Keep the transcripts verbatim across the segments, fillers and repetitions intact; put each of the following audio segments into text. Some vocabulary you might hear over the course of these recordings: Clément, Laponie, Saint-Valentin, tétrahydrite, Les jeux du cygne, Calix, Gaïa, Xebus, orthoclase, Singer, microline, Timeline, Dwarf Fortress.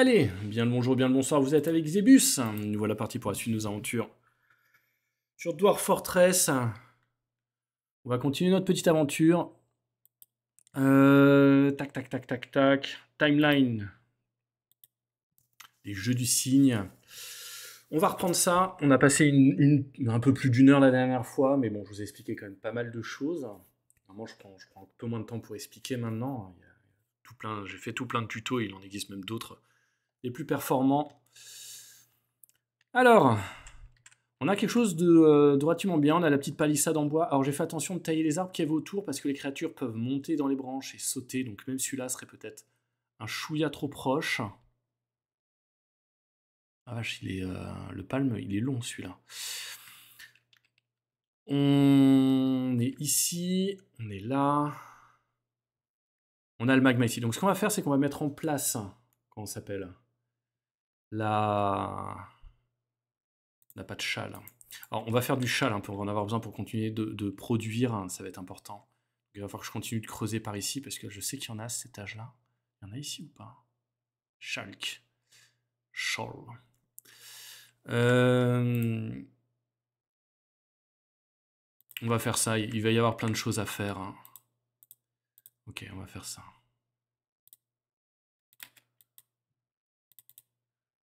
Allez, bien le bonjour, bien le bonsoir, vous êtes avec Xebus. Nous voilà partis pour la suite de nos aventures sur Dwarf Fortress. On va continuer notre petite aventure. Euh, tac, tac, tac, tac, tac. Timeline. Les jeux du cygne. On va reprendre ça. On a passé une, une, un peu plus d'une heure la dernière fois, mais bon, je vous ai expliqué quand même pas mal de choses. Normalement, je prends, je prends un peu moins de temps pour expliquer maintenant. Il y a tout plein, j'ai fait tout plein de tutos, il en existe même d'autres, les plus performants. Alors, on a quelque chose de euh, relativement bien, on a la petite palissade en bois. Alors j'ai fait attention de tailler les arbres qu'il y avait autour, parce que les créatures peuvent monter dans les branches et sauter, donc même celui-là serait peut-être un chouïa trop proche. Ah vache, il est, euh, le palme, il est long celui-là. On est ici, on est là. On a le magma ici. Donc ce qu'on va faire, c'est qu'on va mettre en place, comment ça s'appelle, la... la pâte châle. Alors on va faire du châle, hein, on va en avoir besoin pour continuer de, de produire, hein, ça va être important. Il va falloir que je continue de creuser par ici, parce que je sais qu'il y en a à cet âge-là. Il y en a ici ou pas? Chalk. Châle. Euh... On va faire ça, il va y avoir plein de choses à faire. Hein. Ok, on va faire ça.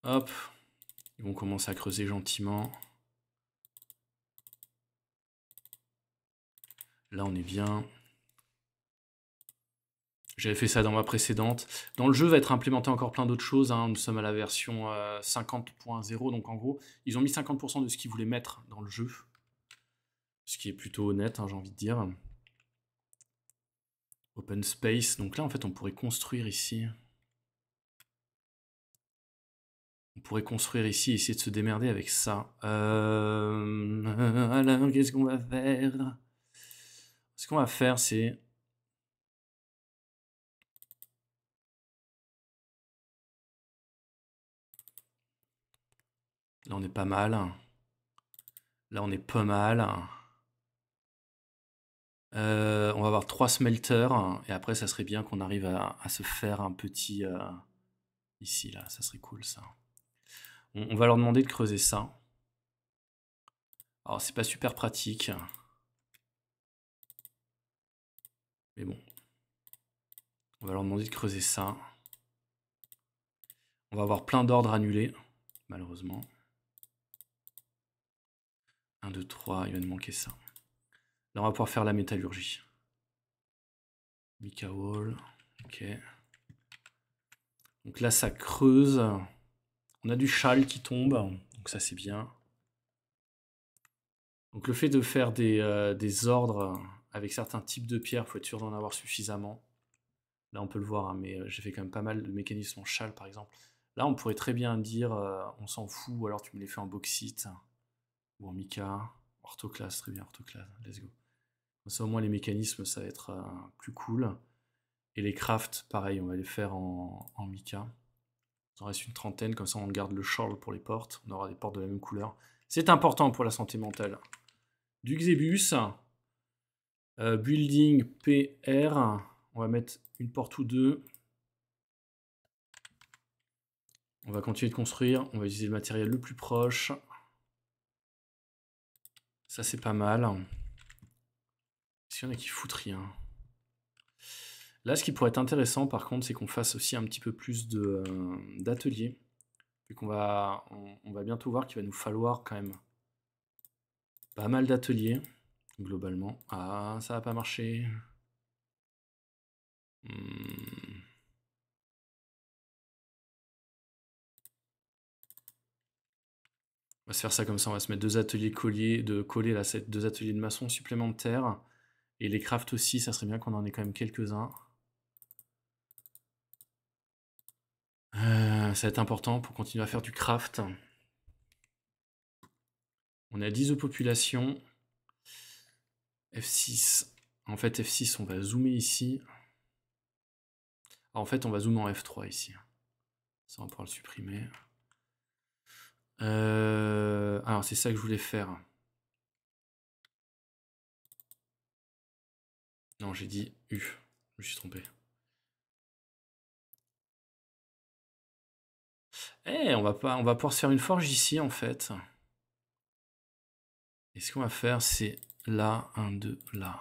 Hop. Ils vont commencer à creuser gentiment. Là, on est bien. J'avais fait ça dans ma précédente. Dans le jeu va être implémenté encore plein d'autres choses. Hein. Nous sommes à la version euh, cinquante point zéro. Donc, en gros, ils ont mis cinquante pour cent de ce qu'ils voulaient mettre dans le jeu. Ce qui est plutôt honnête, hein, j'ai envie de dire. Open space. Donc là, en fait, on pourrait construire ici. On pourrait construire ici et essayer de se démerder avec ça. Euh... Alors, qu'est-ce qu'on va faire? Ce qu'on va faire, c'est... Là, on est pas mal. Là, on est pas mal. Euh, on va avoir trois smelters et après ça serait bien qu'on arrive à, à se faire un petit euh, ici là, ça serait cool ça. On, on va leur demander de creuser ça. Alors c'est pas super pratique, mais bon. On va leur demander de creuser ça. On va avoir plein d'ordres annulés, malheureusement. un, deux, trois, il va nous manquer ça. Là, on va pouvoir faire la métallurgie. Mica wall. Ok. Donc là, ça creuse. On a du châle qui tombe. Donc ça, c'est bien. Donc le fait de faire des, euh, des ordres avec certains types de pierres, il faut être sûr d'en avoir suffisamment. Là, on peut le voir, hein, mais j'ai fait quand même pas mal de mécanismes en châle, par exemple. Là, on pourrait très bien dire euh, on s'en fout, ou alors tu me les fais en bauxite ou en mica. Orthoclase, très bien, orthoclase, let's go. Ça, au moins, les mécanismes, ça va être euh, plus cool. Et les crafts, pareil, on va les faire en, en mica. Il en reste une trentaine, comme ça, on garde le châle pour les portes. On aura des portes de la même couleur. C'est important pour la santé mentale. Du Xebus, euh, building P R. On va mettre une porte ou deux. On va continuer de construire. On va utiliser le matériel le plus proche. Ça, c'est pas mal. Est-ce qu'il y en a qui foutent rien? Là, ce qui pourrait être intéressant, par contre, c'est qu'on fasse aussi un petit peu plus d'ateliers. Vu qu'on va, on, on va bientôt voir qu'il va nous falloir quand même pas mal d'ateliers, globalement. Ah, ça va pas marcher. Hmm. On va se faire ça comme ça, on va se mettre deux ateliers colliers, de coller là, deux ateliers de maçon supplémentaires. Et les crafts aussi, ça serait bien qu'on en ait quand même quelques-uns. Euh, ça va être important pour continuer à faire du craft. On a dix de population. F six. En fait, F six, on va zoomer ici. Alors, en fait, on va zoomer en F trois ici. Ça, on va pouvoir le supprimer. Euh, alors c'est ça que je voulais faire. Non, j'ai dit U, je me suis trompé. Eh, on va pas, on va pouvoir se faire une forge ici, en fait. Et ce qu'on va faire, c'est là, un, deux, là.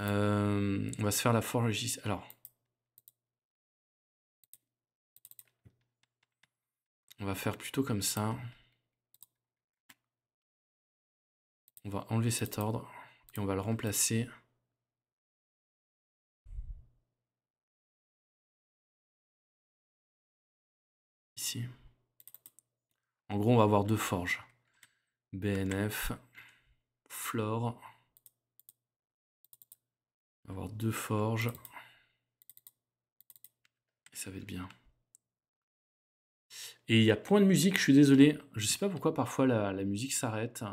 Euh, on va se faire la forge ici. Alors. On va faire plutôt comme ça. On va enlever cet ordre et on va le remplacer. Ici. En gros, on va avoir deux forges. B N F, Flore. On va avoir deux forges. Et ça va être bien. Et il y a point de musique, je suis désolé. Je sais pas pourquoi parfois la, la musique s'arrête.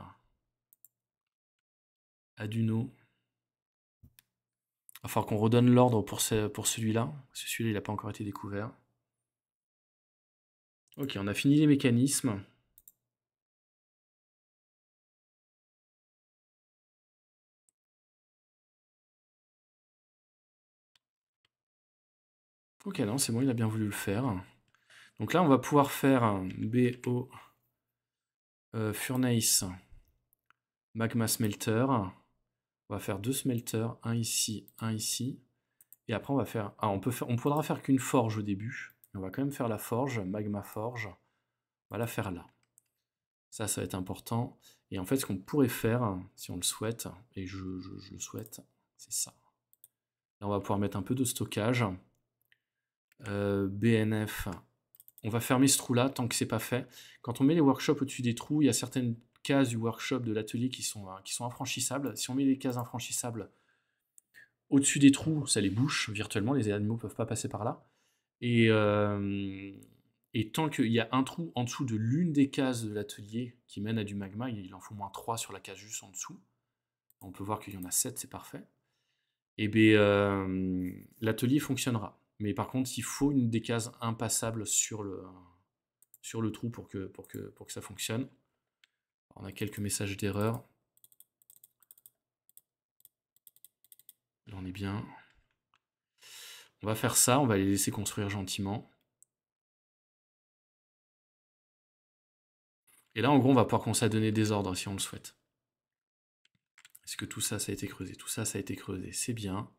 Aduno. Il va falloir qu'on redonne l'ordre pour, ce, pour celui-là. Parce que celui-là, il n'a pas encore été découvert. Ok, on a fini les mécanismes. Ok, non, c'est bon, il a bien voulu le faire. Donc là, on va pouvoir faire un B O euh, Furnace Magma Smelter. On va faire deux smelters, un ici, un ici. Et après, on va faire. Ah, on peut faire. On pourra faire qu'une forge au début. On va quand même faire la forge, Magma Forge. On va la faire là. Ça, ça va être important. Et en fait, ce qu'on pourrait faire, si on le souhaite, et je, je, je le souhaite, c'est ça. Là, on va pouvoir mettre un peu de stockage. Euh, B N F. On va fermer ce trou-là tant que c'est pas fait. Quand on met les workshops au-dessus des trous, il y a certaines cases du workshop, de l'atelier qui sont, qui sont infranchissables. Si on met les cases infranchissables au-dessus des trous, ça les bouche virtuellement, les animaux ne peuvent pas passer par là. Et, euh, et tant qu'il y a un trou en dessous de l'une des cases de l'atelier qui mène à du magma, il en faut moins trois sur la case juste en dessous. On peut voir qu'il y en a sept, c'est parfait. Et bien, euh, l'atelier fonctionnera. Mais par contre, il faut une des cases impassable sur le, sur le trou pour que, pour que, pour que ça fonctionne. Alors, on a quelques messages d'erreur. Là, on est bien. On va faire ça, on va les laisser construire gentiment. Et là, en gros, on va pouvoir commencer à donner des ordres si on le souhaite. Est-ce que tout ça, ça a été creusé? Tout ça, ça a été creusé, c'est bien.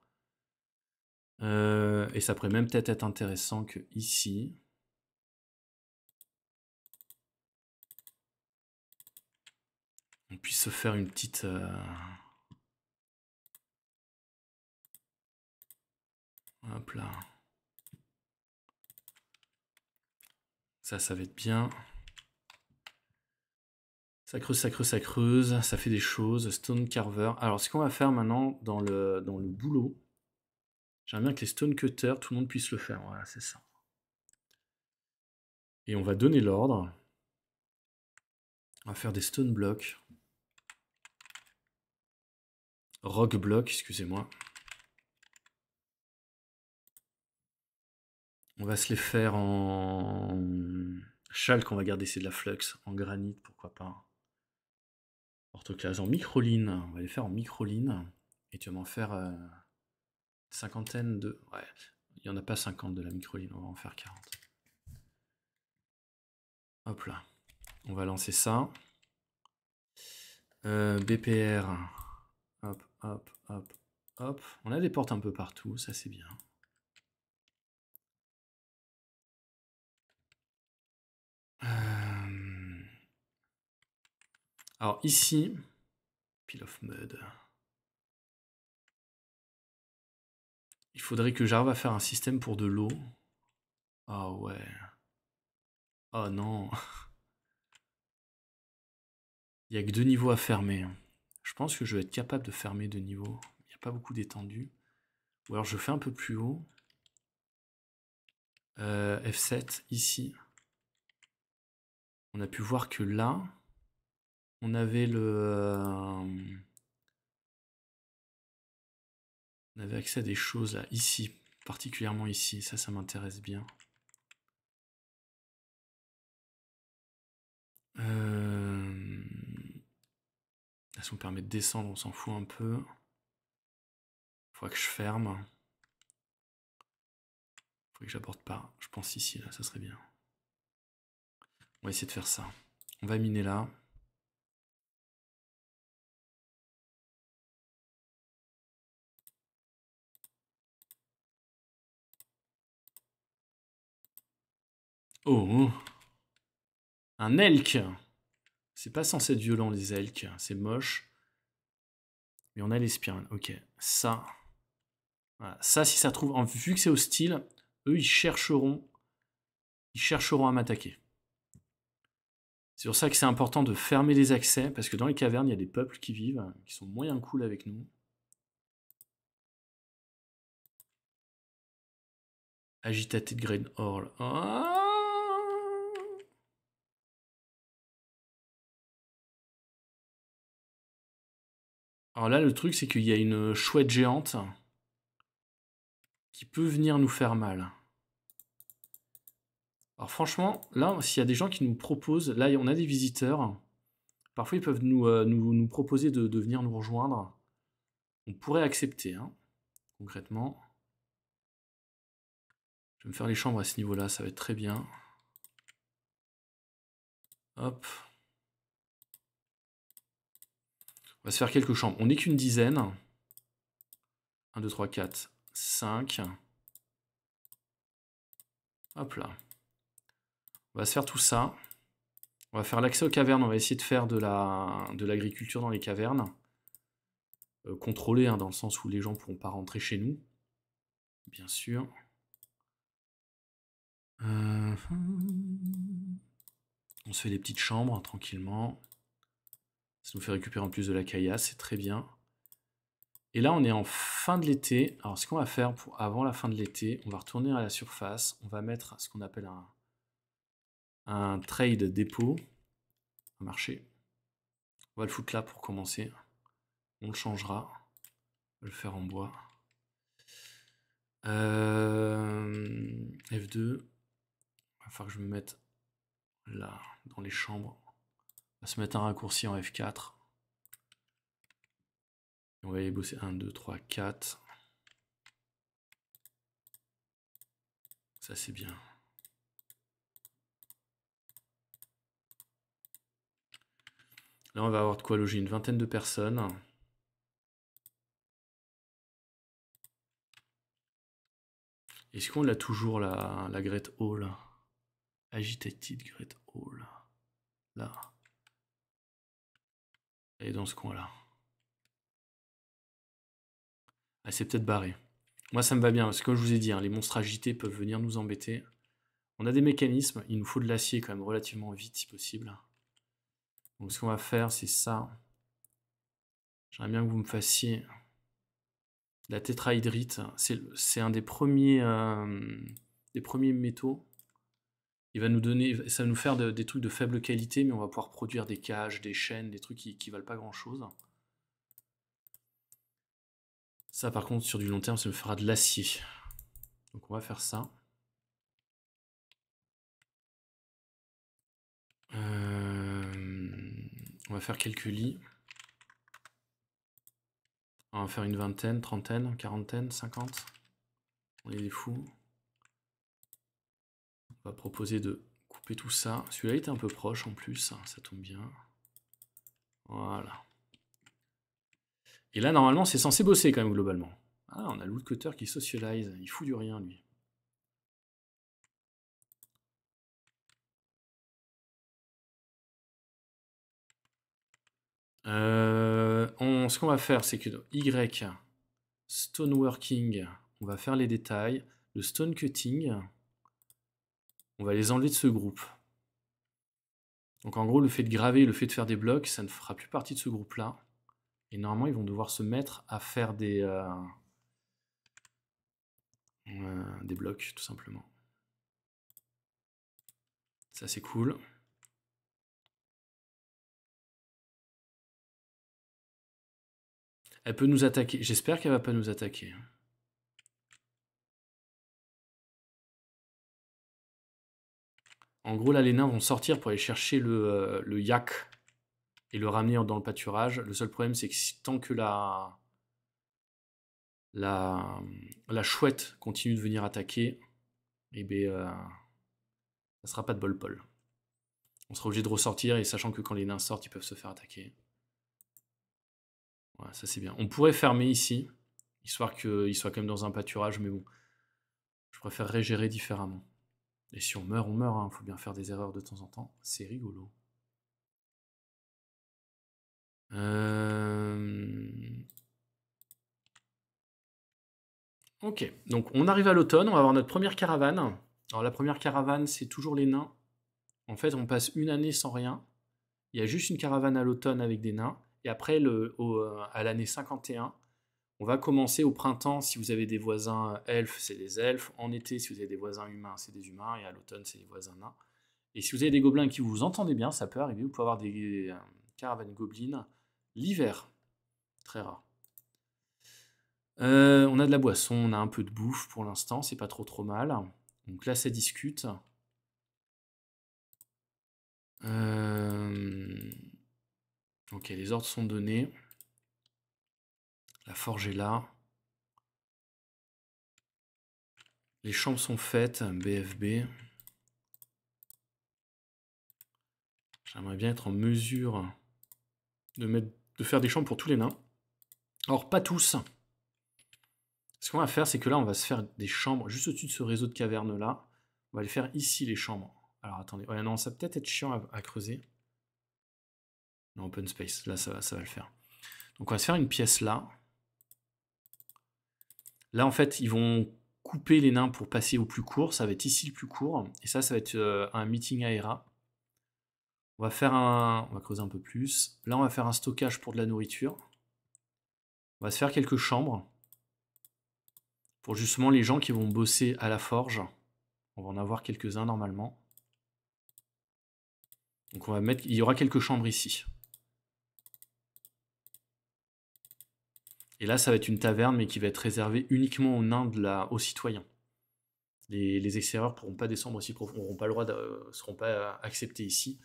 Euh, et ça pourrait même peut-être être intéressant que ici. On puisse se faire une petite. Euh... Hop là. Ça, ça va être bien. Ça creuse, ça creuse, ça creuse. Ça fait des choses. Stone Carver. Alors, ce qu'on va faire maintenant dans le, dans le boulot. J'aime bien que les stone cutters, tout le monde puisse le faire. Voilà, c'est ça. Et on va donner l'ordre. On va faire des stone blocks. Rock block, excusez-moi. On va se les faire en... Chalk, on va garder, c'est de la flux. En granit, pourquoi pas. Orthoclase, en microline. On va les faire en microline. Et tu vas m'en faire... Euh... cinquantaine de... Ouais, il n'y en a pas cinquante de la microline, on va en faire quarante. Hop là, on va lancer ça. Euh, B P R, hop, hop, hop, hop. On a des portes un peu partout, ça c'est bien. Euh... Alors ici, pile of mud... Il faudrait que j'arrive à faire un système pour de l'eau. Ah ouais. Ah non. Il n'y a que deux niveaux à fermer. Je pense que je vais être capable de fermer deux niveaux. Il n'y a pas beaucoup d'étendue. Ou alors je fais un peu plus haut. Euh, F sept, ici. On a pu voir que là, on avait le... On avait accès à des choses là, ici, particulièrement ici. Ça, ça m'intéresse bien. Euh... Là, si on permet de descendre, on s'en fout un peu. Il faudra que je ferme. faudrait que j'apporte pas. Je pense ici, là, ça serait bien. On va essayer de faire ça. On va miner là. Oh, un elk. C'est pas censé être violent les elks, c'est moche. Mais on a les spirales. Ok, ça. Voilà. Ça, si ça trouve, vu que c'est hostile, eux ils chercheront, ils chercheront à m'attaquer. C'est pour ça que c'est important de fermer les accès, parce que dans les cavernes, il y a des peuples qui vivent, qui sont moyen cool avec nous. Agitated Green Hall. Oh. Alors là, le truc, c'est qu'il y a une chouette géante qui peut venir nous faire mal. Alors franchement, là, s'il y a des gens qui nous proposent... Là, on a des visiteurs. Parfois, ils peuvent nous, euh, nous, nous proposer de, de venir nous rejoindre. On pourrait accepter, hein, concrètement. Je vais me faire les chambres à ce niveau-là, ça va être très bien. Hop. On va se faire quelques chambres. On n'est qu'une dizaine. un, deux, trois, quatre, cinq. Hop là. On va se faire tout ça. On va faire l'accès aux cavernes. On va essayer de faire de la, de l'agriculture dans les cavernes. Euh, contrôlée, hein, dans le sens où les gens ne pourront pas rentrer chez nous. Bien sûr. Euh... On se fait des petites chambres tranquillement. Ça nous fait récupérer en plus de la caillasse, c'est très bien. Et là, on est en fin de l'été. Alors, ce qu'on va faire pour avant la fin de l'été, on va retourner à la surface. On va mettre ce qu'on appelle un, un trade dépôt, un marché. On va le foutre là pour commencer. On le changera. On va le faire en bois. Euh, F deux. Il va falloir que je me mette là, dans les chambres. On va se mettre un raccourci en F quatre. On va aller bosser un, deux, trois, quatre. Ça, c'est bien. Là, on va avoir de quoi loger une vingtaine de personnes. Est-ce qu'on l'a toujours, la, la Great Hall? Agitated Great Hall. Là. Elle est dans ce coin-là. Elle s'est peut-être barrée. Moi, ça me va bien, parce que comme je vous ai dit, hein, les monstres agités peuvent venir nous embêter. On a des mécanismes, il nous faut de l'acier quand même relativement vite, si possible. Donc, ce qu'on va faire, c'est ça. J'aimerais bien que vous me fassiez la tétrahydrite. C'est un des premiers, euh, des premiers métaux. Il va nous donner, ça va nous faire de, des trucs de faible qualité, mais on va pouvoir produire des cages, des chaînes, des trucs qui, qui valent pas grand chose. Ça, par contre, sur du long terme, ça nous fera de l'acier. Donc, on va faire ça. Euh, on va faire quelques lits. On va faire une vingtaine, trentaine, quarantaine, cinquante. On est des fous. On va proposer de couper tout ça. Celui-là était un peu proche en plus, ça tombe bien. Voilà. Et là, normalement, c'est censé bosser quand même globalement. Ah, on a Loot Cutter qui socialise. Il fout du rien, lui. Euh, on, ce qu'on va faire, c'est que dans Y, Stoneworking, on va faire les détails. Le Stone Cutting... On va les enlever de ce groupe. Donc en gros, le fait de graver, le fait de faire des blocs, ça ne fera plus partie de ce groupe-là. Et normalement, ils vont devoir se mettre à faire des, euh, euh, des blocs, tout simplement. Ça, c'est cool. Elle peut nous attaquer. J'espère qu'elle ne va pas nous attaquer. En gros, là, les nains vont sortir pour aller chercher le, euh, le yak et le ramener dans le pâturage. Le seul problème, c'est que si, tant que la, la, la chouette continue de venir attaquer, eh bien, euh, ça sera pas de bol Paul. On sera obligé de ressortir, et sachant que quand les nains sortent, ils peuvent se faire attaquer. Voilà, ça c'est bien. On pourrait fermer ici, histoire qu'ils soient quand même dans un pâturage, mais bon, je préférerais gérer différemment. Et si on meurt, on meurt, hein. Faut bien faire des erreurs de temps en temps, c'est rigolo. Euh... Ok, donc on arrive à l'automne, on va avoir notre première caravane. Alors la première caravane, c'est toujours les nains. En fait, on passe une année sans rien. Il y a juste une caravane à l'automne avec des nains. Et après, le, au, à l'année cinquante et un, on va commencer au printemps. Si vous avez des voisins elfes, c'est des elfes. En été, si vous avez des voisins humains, c'est des humains. Et à l'automne, c'est des voisins nains. Et si vous avez des gobelins qui vous entendez bien, ça peut arriver. Vous pouvez avoir des euh, caravanes gobelines l'hiver. Très rare. Euh, on a de la boisson, on a un peu de bouffe pour l'instant. C'est pas trop trop mal. Donc là, ça discute. Euh... Ok, les ordres sont donnés. La forge est là. Les chambres sont faites, B F B. J'aimerais bien être en mesure de, mettre, de faire des chambres pour tous les nains. Or, pas tous. Ce qu'on va faire, c'est que là, on va se faire des chambres juste au-dessus de ce réseau de cavernes-là. On va les faire ici, les chambres. Alors, attendez. Ouais, non, ça va peut-être être chiant à, à creuser. Non, open space. Là, ça va, ça va le faire. Donc, on va se faire une pièce là. Là, en fait, ils vont couper les nains pour passer au plus court. Ça va être ici le plus court. Et ça, ça va être euh, un meeting aéra. On va faire un... On va creuser un peu plus. Là, on va faire un stockage pour de la nourriture. On va se faire quelques chambres. Pour justement les gens qui vont bosser à la forge. On va en avoir quelques-uns normalement. Donc on va mettre, il y aura quelques chambres ici. Et là, ça va être une taverne, mais qui va être réservée uniquement aux nains, de la, aux citoyens. Les, les extérieurs ne pourront pas descendre aussi profond, n'auront pas le droit, de, ne seront pas acceptés ici.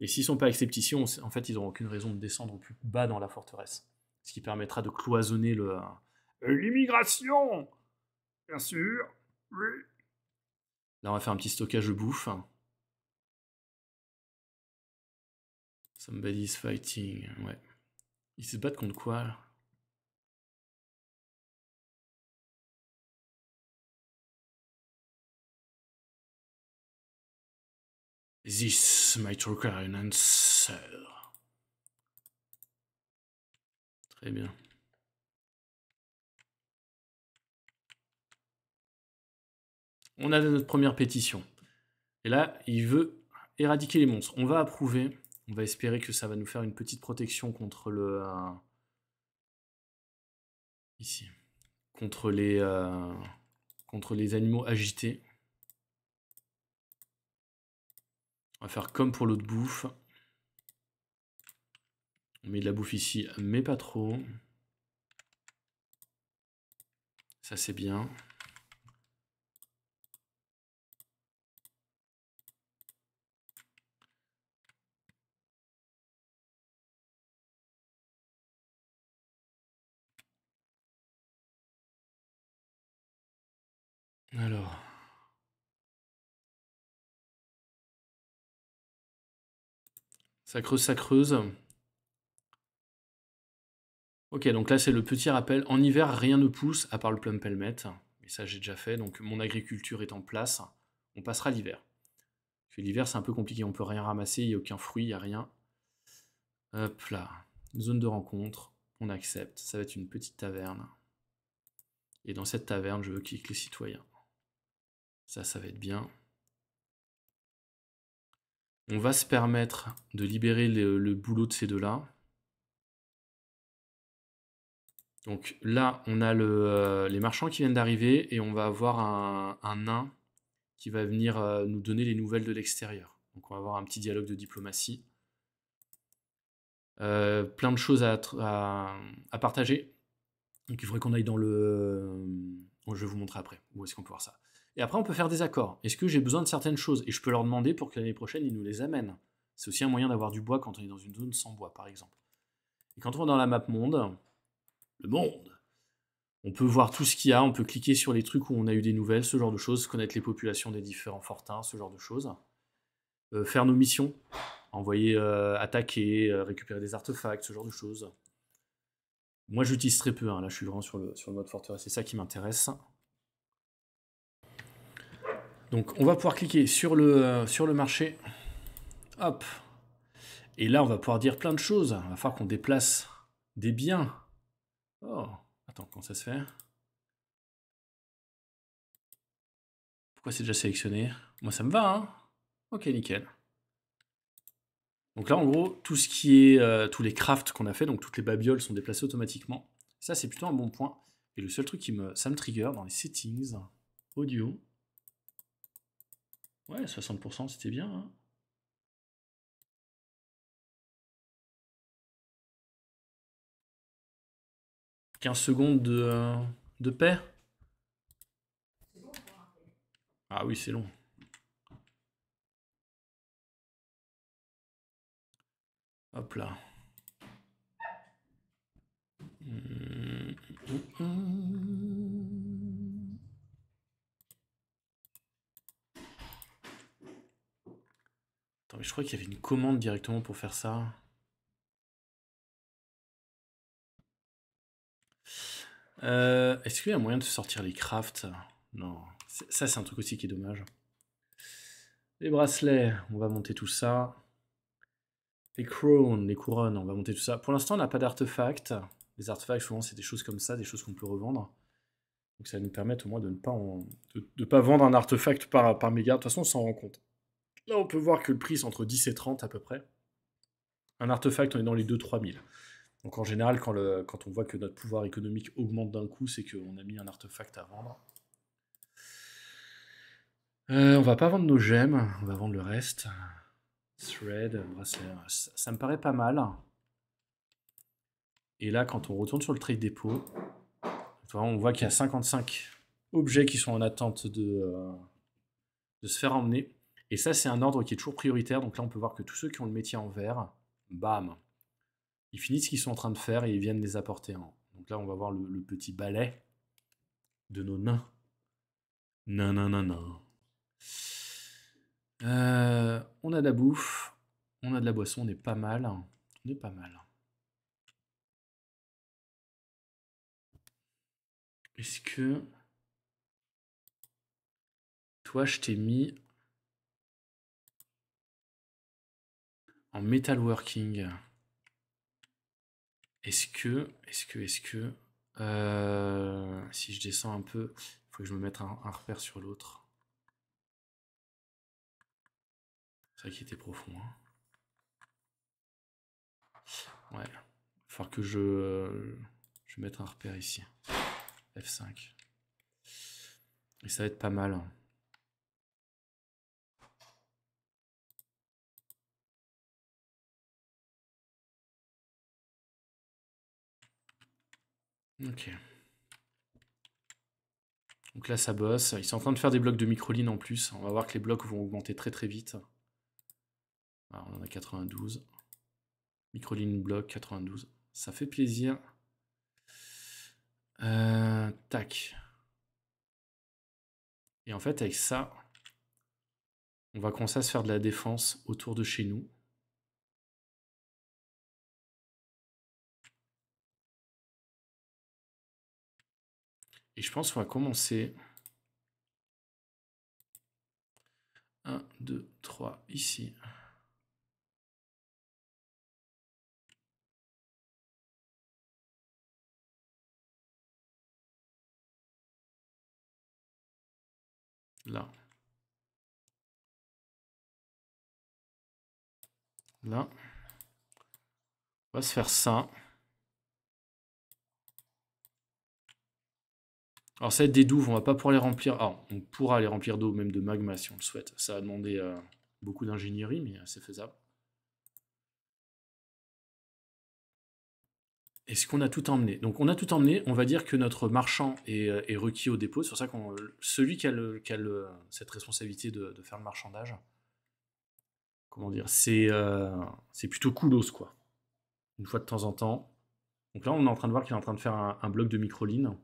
Et s'ils ne sont pas acceptés ici, on, en fait, ils n'auront aucune raison de descendre plus bas dans la forteresse. Ce qui permettra de cloisonner le l'immigration, bien sûr. Oui. Là, on va faire un petit stockage de bouffe. Somebody's fighting. Ouais. Ils se battent contre quoi là? This, my true answer. Très bien. On a notre première pétition. Et là, il veut éradiquer les monstres. On va approuver. On va espérer que ça va nous faire une petite protection contre le... Euh, ici. Contre les, euh, contre les animaux agités. On va faire comme pour l'autre bouffe. On met de la bouffe ici, mais pas trop. Ça, c'est bien. Alors, ça creuse, ça creuse. Ok, donc là c'est le petit rappel. En hiver, rien ne pousse à part le plum pelmet. Mais ça j'ai déjà fait, donc mon agriculture est en place. On passera l'hiver. L'hiver c'est un peu compliqué, on peut rien ramasser, il n'y a aucun fruit, il n'y a rien. Hop là, zone de rencontre, on accepte. Ça va être une petite taverne. Et dans cette taverne, je veux qu'il y ait que les citoyens. Ça, ça va être bien. On va se permettre de libérer le, le boulot de ces deux-là. Donc là, on a le, euh, les marchands qui viennent d'arriver et on va avoir un, un nain qui va venir euh, nous donner les nouvelles de l'extérieur. Donc on va avoir un petit dialogue de diplomatie. Euh, plein de choses à, à, à partager. Donc il faudrait qu'on aille dans le... Bon, je vais vous montrer après où est-ce qu'on peut voir ça. Et après, on peut faire des accords. Est-ce que j'ai besoin de certaines choses? Et je peux leur demander pour que l'année prochaine, ils nous les amènent. C'est aussi un moyen d'avoir du bois quand on est dans une zone sans bois, par exemple. Et quand on est dans la map monde, le monde, On peut voir tout ce qu'il y a, on peut cliquer sur les trucs où on a eu des nouvelles, ce genre de choses, connaître les populations des différents fortins, ce genre de choses. Euh, faire nos missions, envoyer, euh, attaquer, euh, récupérer des artefacts, ce genre de choses. Moi j'utilise très peu, hein. Là je suis vraiment sur le, sur le mode forteresse, c'est ça qui m'intéresse. Donc on va pouvoir cliquer sur le, euh, sur le marché. Hop. Et là on va pouvoir dire plein de choses. Il va falloir qu'on déplace des biens. Oh, attends, comment ça se fait? Pourquoi c'est déjà sélectionné? Moi ça me va, hein. Ok, nickel. Donc là en gros, tout ce qui est, euh, tous les crafts qu'on a fait, donc toutes les babioles sont déplacées automatiquement. Ça c'est plutôt un bon point. Et le seul truc qui me, ça me trigger dans les settings, audio. Ouais, soixante pour cent c'était bien, hein. quinze secondes de, euh, de paix. Ah oui, c'est long. Hop là. Mmh, mmh, mmh. Attends, mais je crois qu'il y avait une commande directement pour faire ça. Euh, Est-ce qu'il y a moyen de sortir les crafts? Non. Ça, c'est un truc aussi qui est dommage. Les bracelets, on va monter tout ça. Les crowns, les couronnes, on va monter tout ça. Pour l'instant, on n'a pas d'artefacts. Les artefacts, souvent, c'est des choses comme ça, des choses qu'on peut revendre. Donc ça va nous permettre au moins de ne pas, en... de, de pas vendre un artefact par, par méga. De toute façon, on s'en rend compte. Là, on peut voir que le prix, c'est entre dix et trente à peu près. Un artefact, on est dans les deux à trois mille. Donc en général, quand, le, quand on voit que notre pouvoir économique augmente d'un coup, c'est qu'on a mis un artefact à vendre. Euh, on va pas vendre nos gemmes, on va vendre le reste. Thread, bracelet, ça, ça me paraît pas mal. Et là, quand on retourne sur le trade dépôt, on voit qu'il y a cinquante-cinq objets qui sont en attente de, de se faire emmener. Et ça, c'est un ordre qui est toujours prioritaire. Donc là, on peut voir que tous ceux qui ont le métier en vert, bam, ils finissent ce qu'ils sont en train de faire et ils viennent les apporter. Hein. Donc là, on va voir le, le petit balai de nos nains. Nan, nan, nan, nan. Euh, on a de la bouffe, on a de la boisson, on est pas mal. On est pas mal. Est-ce que... Toi, je t'ai mis... en metalworking. Est-ce que, est-ce que, est-ce que, euh, si je descends un peu, il faut que je me mette un, un repère sur l'autre. C'est vrai qu'il était profond. Hein. Ouais, il va falloir que je, euh, je mette un repère ici. F cinq. Et ça va être pas mal. Hein. Ok. Donc là, ça bosse. Ils sont en train de faire des blocs de microline en plus. On va voir que les blocs vont augmenter très très vite. Alors, on en a quatre-vingt-douze. Microline bloc quatre-vingt-douze. Ça fait plaisir. Euh, tac. Et en fait, avec ça, on va commencer à se faire de la défense autour de chez nous. Et je pense qu'on va commencer. un, deux, trois, ici. Là. Là. On va se faire ça. Alors ça va être des douves, on va pas pouvoir les remplir. Alors on pourra les remplir d'eau, même de magma si on le souhaite. Ça va demander euh, beaucoup d'ingénierie, mais euh, c'est faisable. Est-ce qu'on a tout emmené? Donc on a tout emmené, on va dire que notre marchand est, est requis au dépôt. C'est pour ça que celui qui a, le, qui a le, cette responsabilité de, de faire le marchandage, comment dire, c'est euh, plutôt coolos quoi. Une fois de temps en temps. Donc là on est en train de voir qu'il est en train de faire un, un bloc de microline.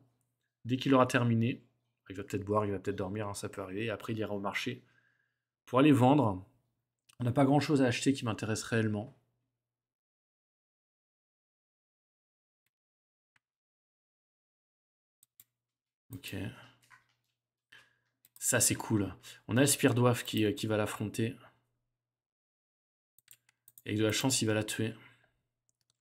Dès qu'il aura terminé, il va peut-être boire, il va peut-être dormir, hein, ça peut arriver. Après, il ira au marché pour aller vendre. On n'a pas grand-chose à acheter qui m'intéresse réellement. Ok. Ça, c'est cool. On a Aspire Dwarf qui, qui va l'affronter. Et avec de la chance, il va la tuer.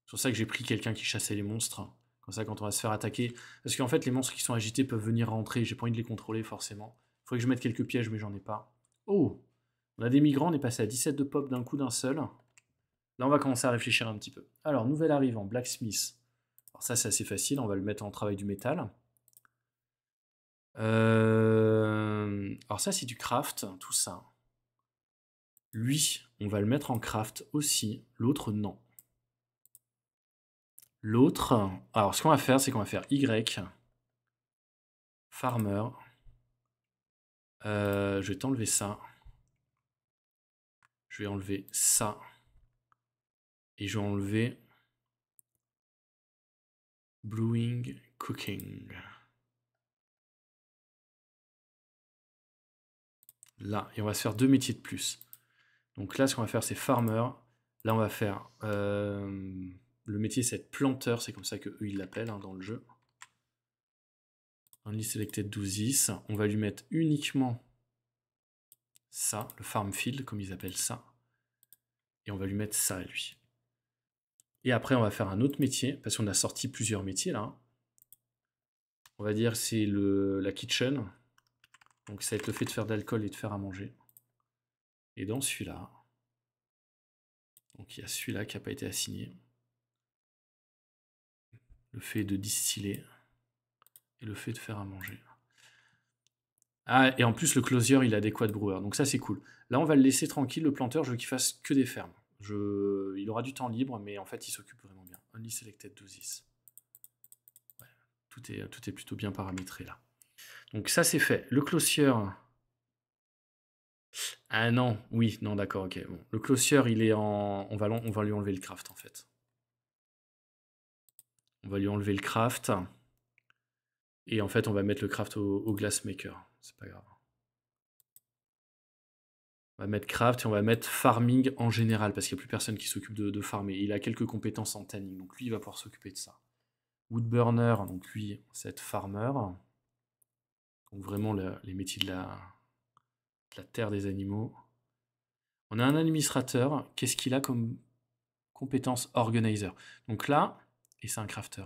C'est pour ça que j'ai pris quelqu'un qui chassait les monstres. Comme ça, quand on va se faire attaquer. Parce qu'en fait, les monstres qui sont agités peuvent venir rentrer. J'ai pas envie de les contrôler, forcément. Il faudrait que je mette quelques pièges, mais j'en ai pas. Oh! On a des migrants, on est passé à dix-sept de pop d'un coup d'un seul. Là, on va commencer à réfléchir un petit peu. Alors, nouvel arrivant, Blacksmith. Alors ça, c'est assez facile, on va le mettre en travail du métal. Euh... Alors ça, c'est du craft, tout ça. Lui, on va le mettre en craft aussi. L'autre, non. L'autre... Alors, ce qu'on va faire, c'est qu'on va faire Y. Farmer. Euh, je vais t'enlever ça. Je vais enlever ça. Et je vais enlever Brewing Cooking. Là. Et on va se faire deux métiers de plus. Donc là, ce qu'on va faire, c'est Farmer. Là, on va faire... Euh, le métier, c'est être planteur. C'est comme ça qu'eux, ils l'appellent hein, dans le jeu. Only Selected douze dix. On va lui mettre uniquement... ça, le farm field, comme ils appellent ça. Et on va lui mettre ça à lui. Et après, on va faire un autre métier, parce qu'on a sorti plusieurs métiers, là. On va dire c'est le la kitchen. Donc ça va être le fait de faire de l'alcool et de faire à manger. Et dans celui-là, donc il y a celui-là qui n'a pas été assigné. Le fait de distiller. Et le fait de faire à manger. Ah, et en plus, le closier, il a des quad brewers. Donc ça, c'est cool. Là, on va le laisser tranquille. Le planteur, je veux qu'il fasse que des fermes. Je... Il aura du temps libre, mais en fait, il s'occupe vraiment bien. Only Selected douze dix. Ouais, tout est, tout est plutôt bien paramétré, là. Donc ça, c'est fait. Le closier... Ah non, oui, non, d'accord, ok. Bon. Le closier, il est en... On va, on va lui enlever le craft, en fait. On va lui enlever le craft. Et en fait, on va mettre le craft au, au glassmaker. C'est pas grave. On va mettre craft et on va mettre farming en général parce qu'il n'y a plus personne qui s'occupe de, de farmer. Il a quelques compétences en tanning, donc lui, il va pouvoir s'occuper de ça. Woodburner, donc lui, c'est farmer. Donc vraiment le, les métiers de la, de la terre des animaux. On a un administrateur. Qu'est-ce qu'il a comme compétence organizer? Donc là, et c'est un crafter.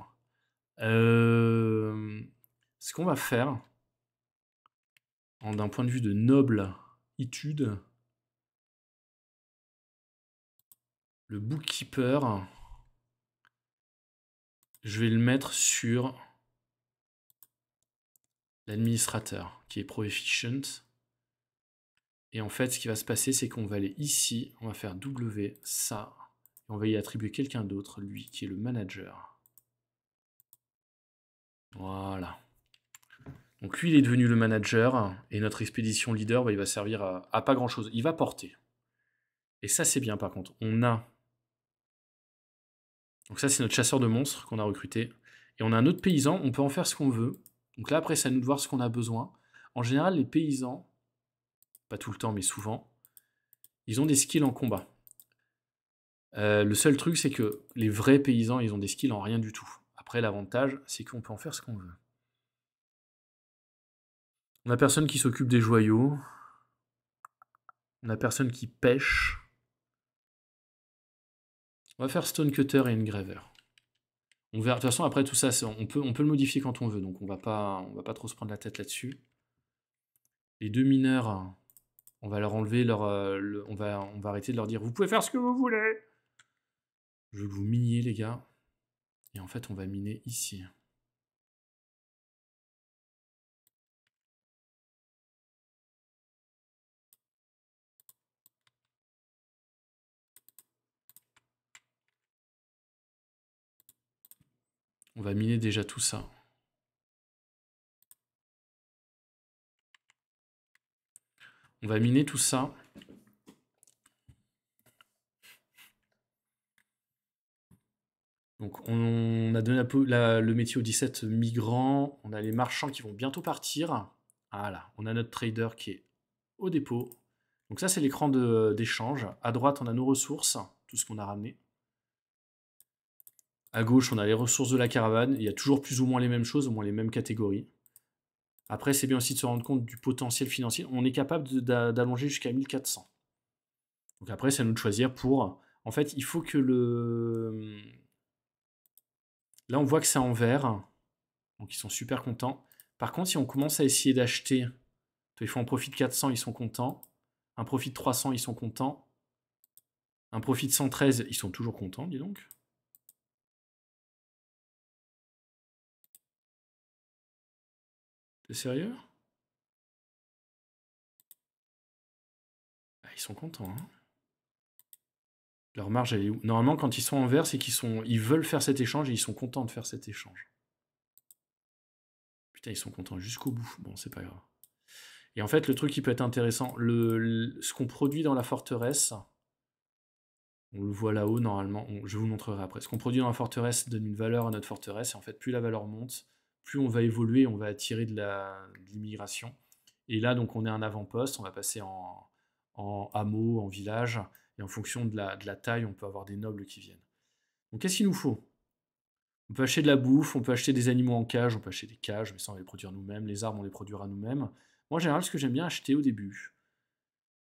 Euh, ce qu'on va faire... D'un point de vue de noble étude, le bookkeeper, je vais le mettre sur l'administrateur qui est proficient. Et en fait, ce qui va se passer, c'est qu'on va aller ici, on va faire W, ça, et on va y attribuer quelqu'un d'autre, lui qui est le manager. Voilà. Donc lui, il est devenu le manager, et notre expédition leader, bah, il va servir à, à pas grand-chose. Il va porter. Et ça, c'est bien, par contre. On a... Donc ça, c'est notre chasseur de monstres qu'on a recruté. Et on a un autre paysan, on peut en faire ce qu'on veut. Donc là, après, c'est à nous de voir ce qu'on a besoin. En général, les paysans, pas tout le temps, mais souvent, ils ont des skills en combat. Euh, le seul truc, c'est que les vrais paysans, ils ont des skills en rien du tout. Après, l'avantage, c'est qu'on peut en faire ce qu'on veut. On a personne qui s'occupe des joyaux. On a personne qui pêche. On va faire Stone Cutter et Engraver. On verra. De toute façon, après tout ça, on peut, on peut le modifier quand on veut, donc on va pas, on va pas trop se prendre la tête là-dessus. Les deux mineurs, on va leur enlever leur, euh, le, on va, on va arrêter de leur dire vous pouvez faire ce que vous voulez. Je veux que vous miniez les gars. Et en fait, on va miner ici. On va miner déjà tout ça. On va miner tout ça. Donc on a donné la, la, le métier aux dix-sept migrants, on a les marchands qui vont bientôt partir. Voilà, on a notre trader qui est au dépôt. Donc ça c'est l'écran d'échange. À droite on a nos ressources, tout ce qu'on a ramené. À gauche on a les ressources de la caravane, il y a toujours plus ou moins les mêmes choses, au moins les mêmes catégories. Après c'est bien aussi de se rendre compte du potentiel financier, on est capable d'allonger jusqu'à mille quatre cents. Donc après c'est à nous de choisir pour... En fait il faut que le... Là on voit que c'est en vert, donc ils sont super contents. Par contre si on commence à essayer d'acheter, il faut un profit de quatre cents, ils sont contents. Un profit de trois cents, ils sont contents. Un profit de cent treize, ils sont toujours contents, dis donc. T'es sérieux? Ah, ils sont contents, hein. Leur marge, elle est où? Normalement, quand ils sont en vert, c'est qu'ils sont... ils veulent faire cet échange et ils sont contents de faire cet échange. Putain, ils sont contents jusqu'au bout. Bon, c'est pas grave. Et en fait, le truc qui peut être intéressant, le, le, ce qu'on produit dans la forteresse, on le voit là-haut normalement, on, je vous montre après. Ce qu'on produit dans la forteresse donne une valeur à notre forteresse, et en fait, plus la valeur monte, plus on va évoluer, on va attirer de l'immigration. Et là, donc, on est un avant-poste, on va passer en, en hameau, en village, et en fonction de la, de la taille, on peut avoir des nobles qui viennent. Donc, qu'est-ce qu'il nous faut? On peut acheter de la bouffe, on peut acheter des animaux en cage, on peut acheter des cages, mais ça, on va les produire nous-mêmes, les arbres, on les produira nous-mêmes. Moi, en général, ce que j'aime bien acheter au début,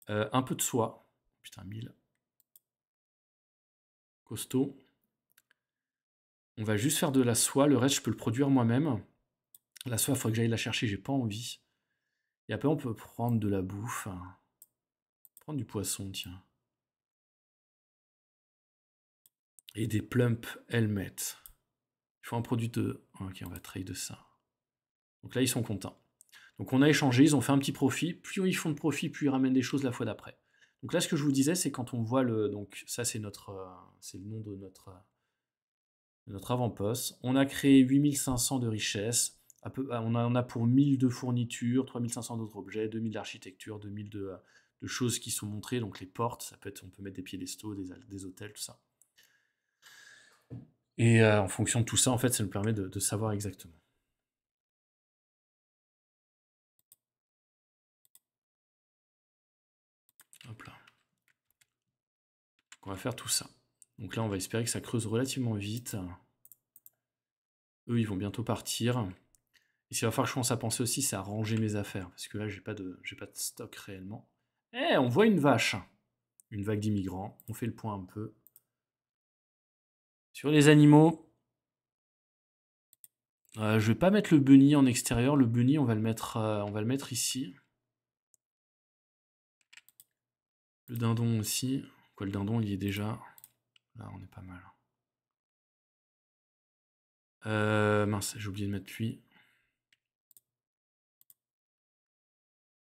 euh, un peu de soie. Putain, mille. Costaud. On va juste faire de la soie. Le reste, je peux le produire moi-même. La soie, il faudrait que j'aille la chercher. J'ai pas envie. Et après, on peut prendre de la bouffe. Prendre du poisson, tiens. Et des plump helmets. Il faut un produit de... Ok, on va trade ça. Donc là, ils sont contents. Donc on a échangé, ils ont fait un petit profit, plus ils font de profit, plus ils ramènent des choses la fois d'après. Donc là, ce que je vous disais, c'est quand on voit le... Donc ça, c'est notre, c'est le nom de notre, de notre avant-poste. On a créé huit mille cinq cents de richesses, à peu, on en a pour mille de fournitures, trois mille cinq cents d'autres objets, deux mille d'architecture, deux mille de, de choses qui sont montrées, donc les portes, ça peut être, on peut mettre des piédestaux, des, des hôtels, tout ça. Et euh, en fonction de tout ça, en fait, ça nous permet de, de savoir exactement. Hop là. On va faire tout ça. Donc là, on va espérer que ça creuse relativement vite. Eux, ils vont bientôt partir. Et s'il va falloir que je commence à penser aussi, c'est à ranger mes affaires. Parce que là, j'ai pas de, j'ai pas de stock réellement. Eh, hey, on voit une vache. Une vague d'immigrants. On fait le point un peu. Sur les animaux. Euh, je vais pas mettre le bunny en extérieur. Le bunny, on va le mettre, euh, on va le mettre ici. Le dindon aussi. Quoi, le dindon, il y est déjà. Là, on est pas mal. Euh, mince, j'ai oublié de mettre lui.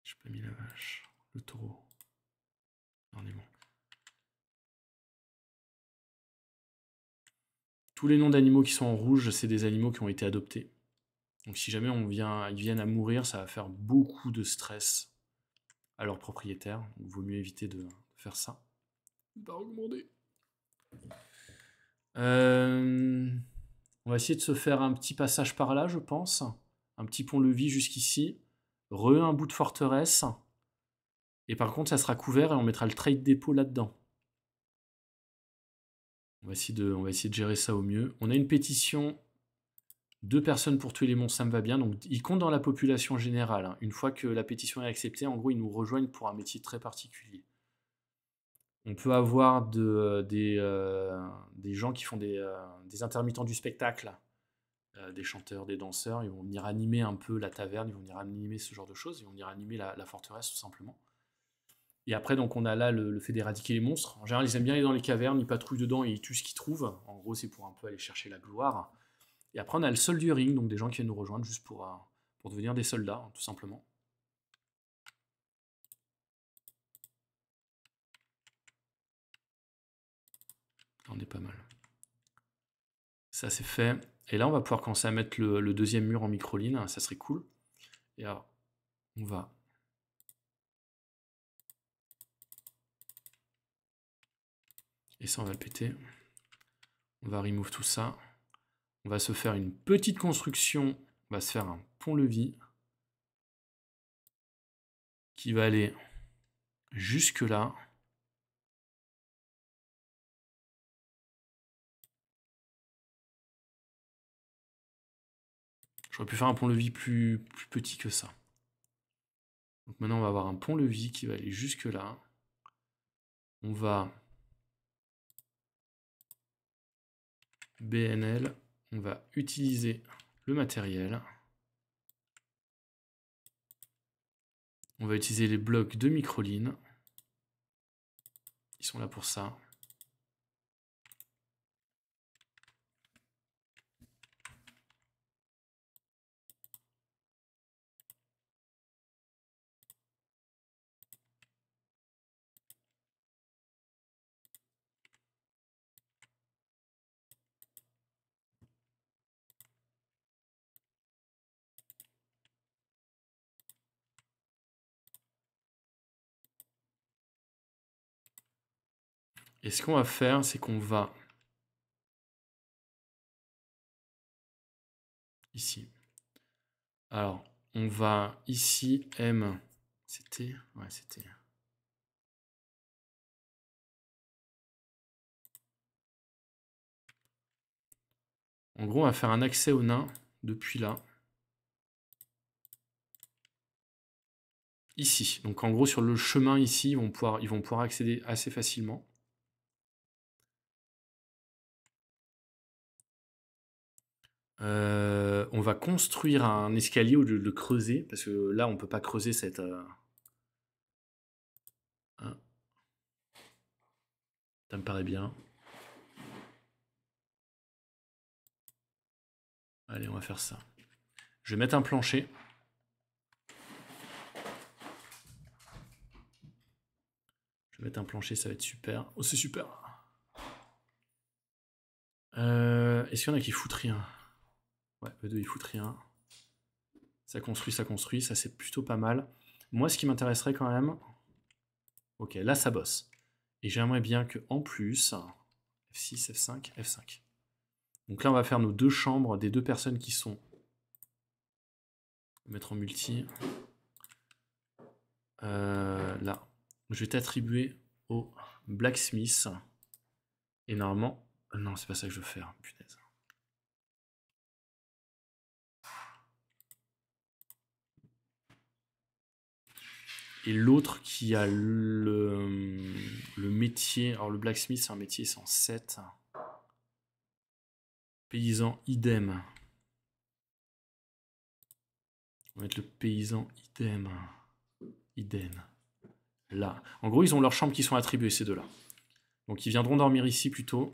J'ai pas mis la vache. Le taureau. Là, on est bon. Tous les noms d'animaux qui sont en rouge, c'est des animaux qui ont été adoptés. Donc si jamais on vient, ils viennent à mourir, ça va faire beaucoup de stress à leur propriétaire. Donc, vaut mieux éviter de faire ça. Pas augmenter. Euh, on va essayer de se faire un petit passage par là, je pense. Un petit pont-levis jusqu'ici. Re un bout de forteresse. Et par contre, ça sera couvert et on mettra le trade dépôt là-dedans. On va essayer de, on va essayer de gérer ça au mieux. On a une pétition. Deux personnes pour tuer les monstres, ça me va bien. Donc, ils comptent dans la population générale. Hein. Une fois que la pétition est acceptée, en gros, ils nous rejoignent pour un métier très particulier. On peut avoir de, des, euh, des gens qui font des, euh, des intermittents du spectacle, euh, des chanteurs, des danseurs. Ils vont venir animer un peu la taverne, ils vont venir animer ce genre de choses. Ils vont venir animer la, la forteresse, tout simplement. Et après, donc, on a là le, le fait d'éradiquer les monstres. En général, ils aiment bien aller dans les cavernes, ils patrouillent dedans et ils tuent ce qu'ils trouvent. En gros, c'est pour un peu aller chercher la gloire. Et après, on a le soldiering, donc des gens qui viennent nous rejoindre juste pour, euh, pour devenir des soldats, hein, tout simplement. Là, on est pas mal. Ça, c'est fait. Et là, on va pouvoir commencer à mettre le, le deuxième mur en microline, hein, ça serait cool. Et alors, on va... Et ça, on va le péter. On va remove tout ça. On va se faire une petite construction. On va se faire un pont-levis qui va aller jusque là. J'aurais pu faire un pont-levis plus, plus petit que ça. Donc maintenant, on va avoir un pont-levis qui va aller jusque là. On va B N L. On va utiliser le matériel. On va utiliser les blocs de microline. Ils sont là pour ça. Et ce qu'on va faire, c'est qu'on va ici. Alors, on va ici M. C'était ouais, c'était. En gros, on va faire un accès au nain depuis là. Ici. Donc, en gros, sur le chemin ici, ils vont pouvoir, ils vont pouvoir accéder assez facilement. Euh, on va construire un escalier au lieu de le creuser, parce que là, on peut pas creuser cette... Euh... Hein. Ça me paraît bien. Allez, on va faire ça. Je vais mettre un plancher. Je vais mettre un plancher, ça va être super. Oh, c'est super. Euh, est-ce qu'il y en a qui foutent rien ? Ouais, eux deux, ils foutent rien. Ça construit, ça construit. Ça, c'est plutôt pas mal. Moi, ce qui m'intéresserait quand même... Ok, là, ça bosse. Et j'aimerais bien que en plus... F six, F cinq, F cinq. Donc là, on va faire nos deux chambres des deux personnes qui sont... On va mettre en multi. Euh, là. Je vais t'attribuer au blacksmith. Et normalement... Non, c'est pas ça que je veux faire. Punaise. Et l'autre qui a le, le métier, alors le blacksmith c'est un métier, c'est en sept. Paysan idem. On va mettre le paysan idem. Idem. Là. En gros, ils ont leurs chambres qui sont attribuées, ces deux-là. Donc ils viendront dormir ici plutôt.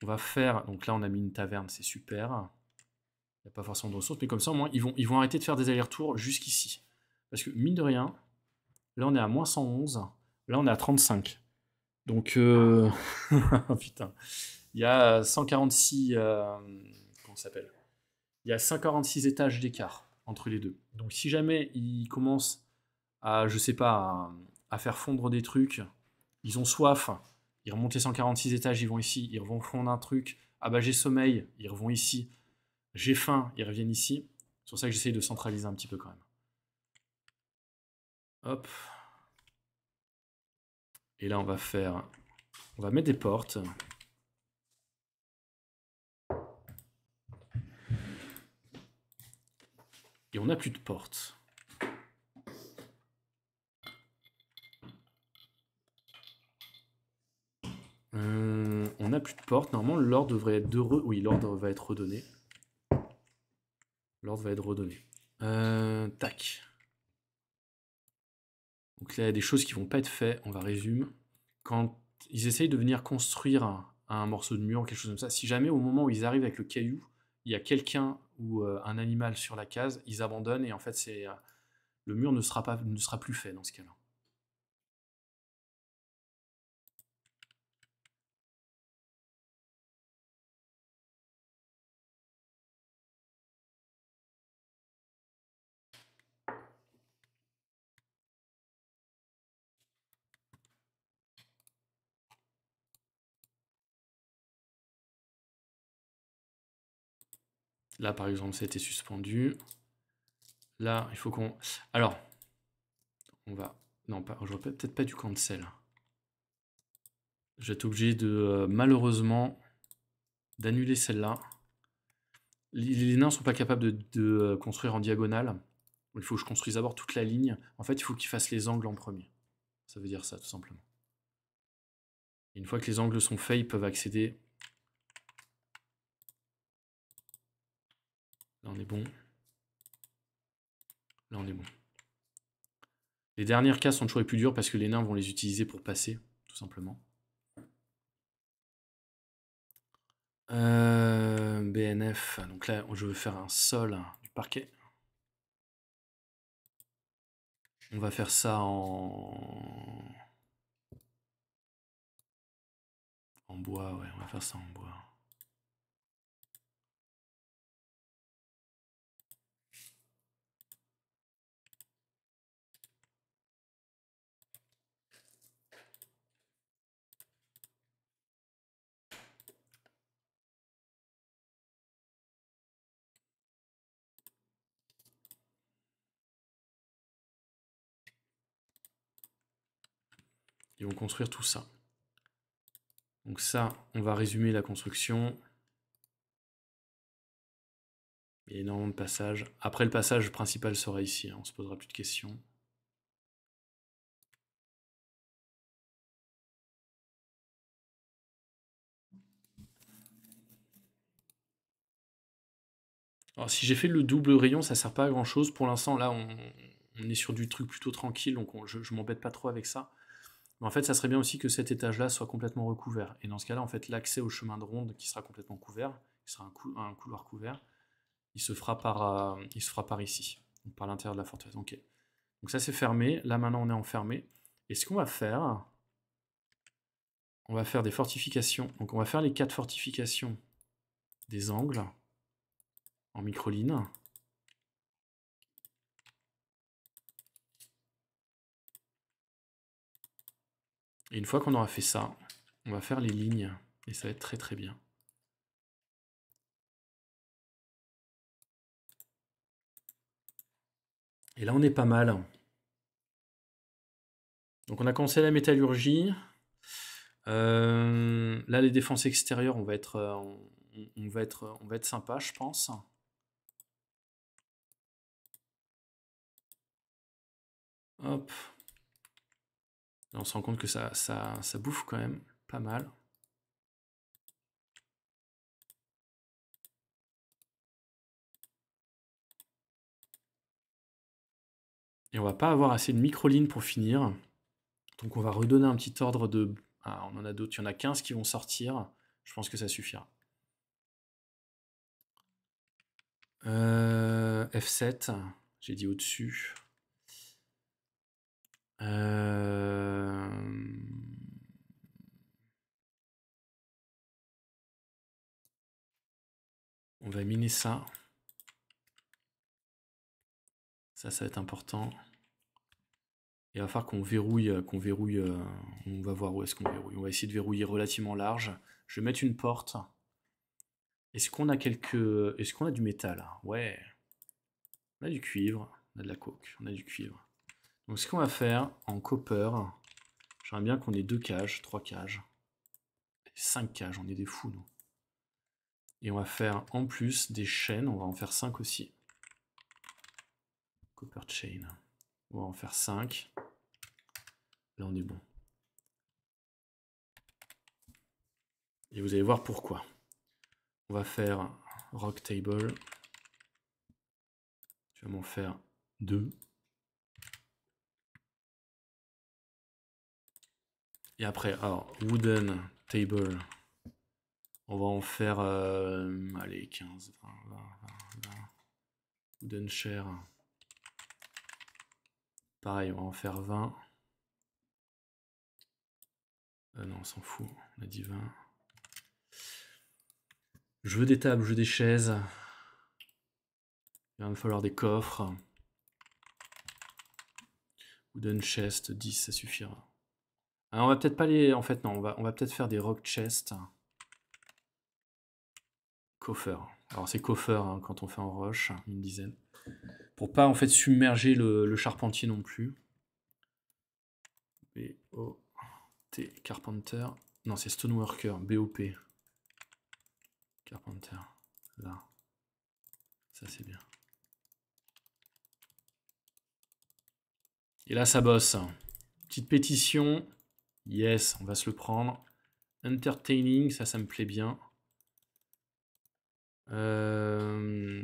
On va faire, donc là on a mis une taverne, c'est super. Il n'y a pas forcément de ressources, mais comme ça au moins ils vont, ils vont arrêter de faire des allers-retours jusqu'ici. Parce que mine de rien... Là, on est à moins cent onze. Là, on est à trente-cinq. Donc, euh... putain. Il y a cent quarante-six... Euh... Comment ça s'appelle ? Il y a cent quarante-six étages d'écart entre les deux. Donc, si jamais ils commencent à, je sais pas, à, à faire fondre des trucs, ils ont soif, ils remontent les cent quarante-six étages, ils vont ici, ils vont fondre un truc. Ah bah, j'ai sommeil, ils revont ici. J'ai faim, ils reviennent ici. C'est pour ça que j'essaye de centraliser un petit peu quand même. Hop. Et là, on va faire... On va mettre des portes. Et on n'a plus de portes. Hum, on n'a plus de portes. Normalement, l'ordre devrait être... De re... Oui, l'ordre va être redonné. L'ordre va être redonné. Euh, tac. Donc là, il y a des choses qui vont pas être faites, on va résumer. Quand ils essayent de venir construire un, un morceau de mur ou quelque chose comme ça, si jamais au moment où ils arrivent avec le caillou, il y a quelqu'un ou euh, un animal sur la case, ils abandonnent et en fait, c'est euh, le mur ne sera, pas, ne sera plus fait dans ce cas-là. Là, par exemple, ça a été suspendu. Là, il faut qu'on... Alors, on va... Non, pas... j'aurais peut-être pas dû cancel. Je vais être obligé de, malheureusement, d'annuler celle-là. Les nains ne sont pas capables de, de construire en diagonale. Il faut que je construise d'abord toute la ligne. En fait, il faut qu'ils fassent les angles en premier. Ça veut dire ça, tout simplement. Et une fois que les angles sont faits, ils peuvent accéder... Là, on est bon. Là, on est bon. Les dernières cases sont toujours les plus dures parce que les nains vont les utiliser pour passer, tout simplement. Euh, B N F. Donc là, je veux faire un sol du parquet. On va faire ça en... En bois, ouais. On va faire ça en bois. Ils vont construire tout ça. Donc ça, on va résumer la construction. Il y a énormément de passages. Après, le passage principal sera ici. Hein. On se posera plus de questions. Alors, si j'ai fait le double rayon, ça ne sert pas à grand-chose. Pour l'instant, là, on, on est sur du truc plutôt tranquille, donc on, je ne m'embête pas trop avec ça. Mais en fait, ça serait bien aussi que cet étage-là soit complètement recouvert. Et dans ce cas-là, en fait, l'accès au chemin de ronde, qui sera complètement couvert, qui sera un, cou un couloir couvert, il se fera par, euh, il se fera par ici, donc par l'intérieur de la forteresse. Ok. Donc ça, c'est fermé. Là, maintenant, on est enfermé. Et ce qu'on va faire, on va faire des fortifications. Donc on va faire les quatre fortifications des angles en microline. Et une fois qu'on aura fait ça, on va faire les lignes, et ça va être très très bien. Et là on est pas mal. Donc on a commencé la métallurgie. Euh, là les défenses extérieures, on va être, on, on va être, on va être sympa, je pense. Hop. On se rend compte que ça, ça, ça bouffe quand même pas mal. Et on va pas avoir assez de micro-lignes pour finir. Donc on va redonner un petit ordre de... Ah, on en a d'autres, il y en a quinze qui vont sortir. Je pense que ça suffira. Euh, F sept, j'ai dit au-dessus. Euh... On va miner ça. Ça, ça va être important. Il va falloir qu'on verrouille, qu'on verrouille. Euh, on va voir où est-ce qu'on verrouille. On va essayer de verrouiller relativement large. Je vais mettre une porte. Est-ce qu'on a quelques... Est-ce qu'on a du métal? Ouais. On a du cuivre. On a de la coke. On a du cuivre. Donc ce qu'on va faire en copper, j'aimerais bien qu'on ait deux cages, trois cages, cinq cages, on est des fous nous. Et on va faire en plus des chaînes, on va en faire cinq aussi. Copper chain, on va en faire cinq. Là on est bon. Et vous allez voir pourquoi. On va faire rock table, je vais m'en faire deux. Et après, alors, wooden table, on va en faire, euh, allez, quinze, vingt, vingt, vingt, vingt. Wooden chair, pareil, on va en faire vingt. Euh, non, on s'en fout, on a dit vingt. Je veux des tables, je veux des chaises. Il va me falloir des coffres. Wooden chest, dix, ça suffira. Alors on va peut-être pas les... En fait, non, on va, on va peut-être faire des rock chests. Coffre. Alors c'est coffeur hein, quand on fait en roche, une dizaine. Pour pas en fait submerger le, le charpentier non plus. B O T, Carpenter. Non, c'est Stoneworker, B O P. Carpenter, là. Ça c'est bien. Et là ça bosse. Petite pétition. Yes, on va se le prendre. Entertaining, ça, ça me plaît bien. Euh...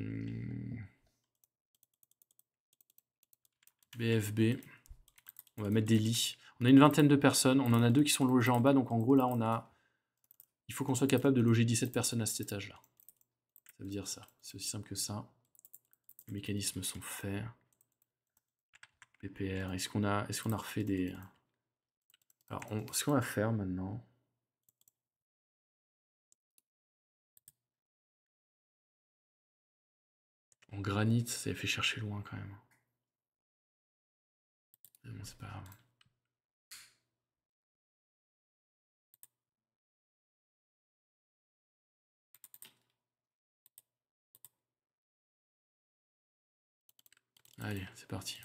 B F B. On va mettre des lits. On a une vingtaine de personnes. On en a deux qui sont logées en bas. Donc en gros, là, on a... Il faut qu'on soit capable de loger dix-sept personnes à cet étage-là. Ça veut dire ça. C'est aussi simple que ça. Les mécanismes sont faits. P P R. Est-ce qu'on a... Est-ce qu'on a refait des... Alors, on... ce qu'on va faire maintenant... En granit, ça a fait chercher loin quand même. Mais bon, c'est pas grave. Allez, c'est parti.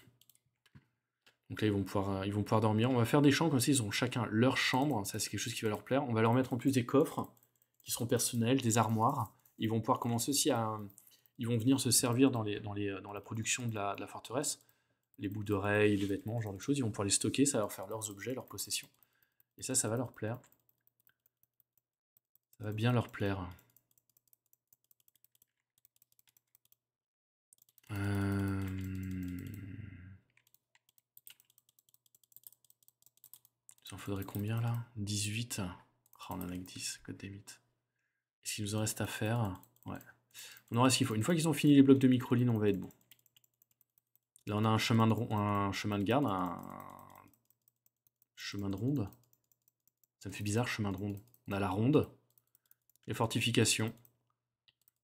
Donc là, ils vont, pouvoir, ils vont pouvoir dormir. On va faire des chambres comme ça, ils ont chacun leur chambre. Ça, c'est quelque chose qui va leur plaire. On va leur mettre en plus des coffres qui seront personnels, des armoires. Ils vont pouvoir commencer aussi à... Ils vont venir se servir dans, les, dans, les, dans la production de la, de la forteresse. Les bouts d'oreilles, les vêtements, ce genre de choses. Ils vont pouvoir les stocker, ça va leur faire leurs objets, leurs possessions. Et ça, ça va leur plaire. Ça va bien leur plaire. Euh... Il en faudrait combien, là? dix-huit. Oh, on en a que dix, code des mythes. Est-ce qu'il nous en reste à faire? Ouais. On aura ce qu'il faut. Une fois qu'ils ont fini les blocs de microline, on va être bon. Là, on a un chemin de, ronde, un chemin de garde, un chemin de ronde. Ça me fait bizarre, chemin de ronde. On a la ronde, les fortifications.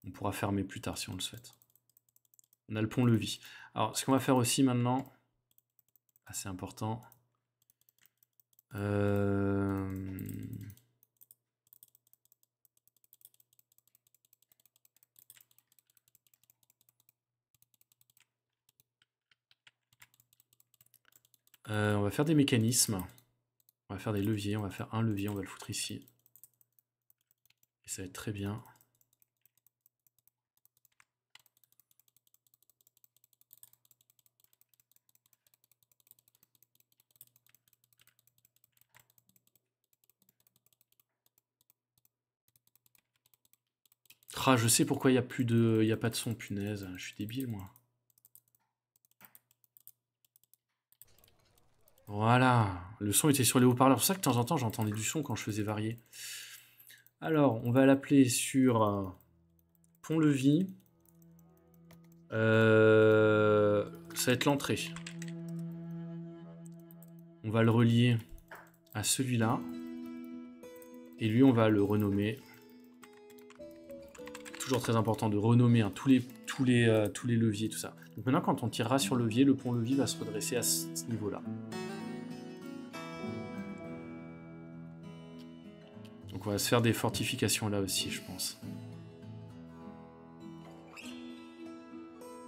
On pourra fermer plus tard si on le souhaite. On a le pont-levis. Alors, ce qu'on va faire aussi maintenant, assez important. Euh... Euh, on va faire des mécanismes, on va faire des leviers, on va faire un levier, on va le foutre ici. Et ça va être très bien. Ah, je sais pourquoi il n'y a plus de, il n'y a pas de son, punaise, je suis débile moi. Voilà, le son était sur les haut-parleurs. C'est pour ça que de temps en temps, j'entendais du son quand je faisais varier. Alors, on va l'appeler sur euh, pont-levis. Euh, ça va être l'entrée. On va le relier à celui-là. Et lui, on va le renommer. Toujours très important de renommer hein, tous les, tous les, euh, tous les leviers, tout ça. Donc maintenant, quand on tirera sur le levier, le pont-levis va se redresser à ce, ce niveau-là. On va se faire des fortifications là aussi, je pense.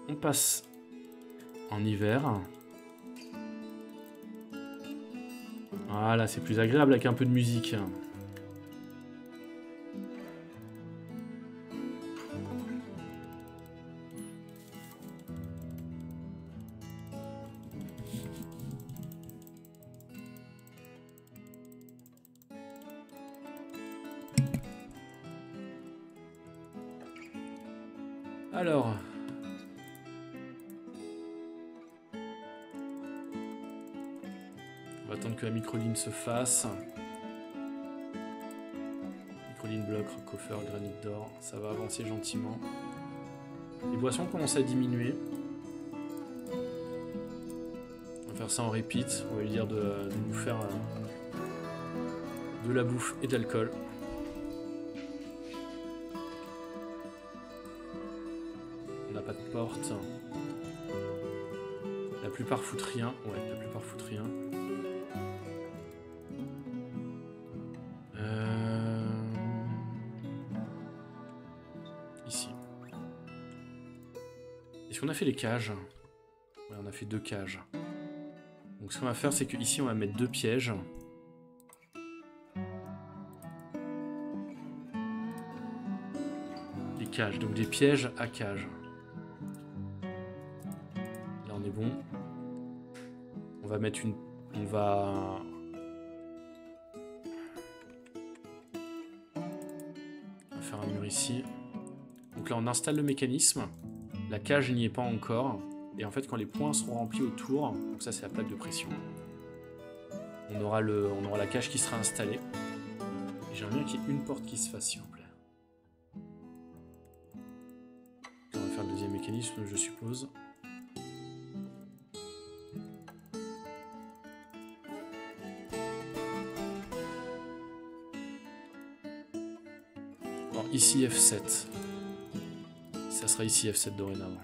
On passe en hiver. Voilà, c'est plus agréable avec un peu de musique. Alors, on va attendre que la microline se fasse. Microline, bloc, coffre, granit d'or, ça va avancer gentiment. Les boissons commencent à diminuer. On va faire ça en repeat, on va lui dire de, de nous faire de la bouffe et de l'alcool. Porte. La plupart foutent rien. Ouais, la plupart foutent rien. Euh... Ici. Est-ce qu'on a fait les cages? Ouais, on a fait deux cages. Donc ce qu'on va faire, c'est qu'ici, on va mettre deux pièges. Des cages, donc des pièges à cage. Là, on est bon. On va mettre une... On va... On va faire un mur ici. Donc là, on installe le mécanisme. La cage n'y est pas encore. Et en fait, quand les points seront remplis autour, donc ça c'est la plaque de pression, on aura, le, on aura la cage qui sera installée. J'aimerais bien qu'il y ait une porte qui se fasse, s'il vous plaît. On va faire le deuxième mécanisme, je suppose. Alors ici F sept. Ça sera ici F sept dorénavant.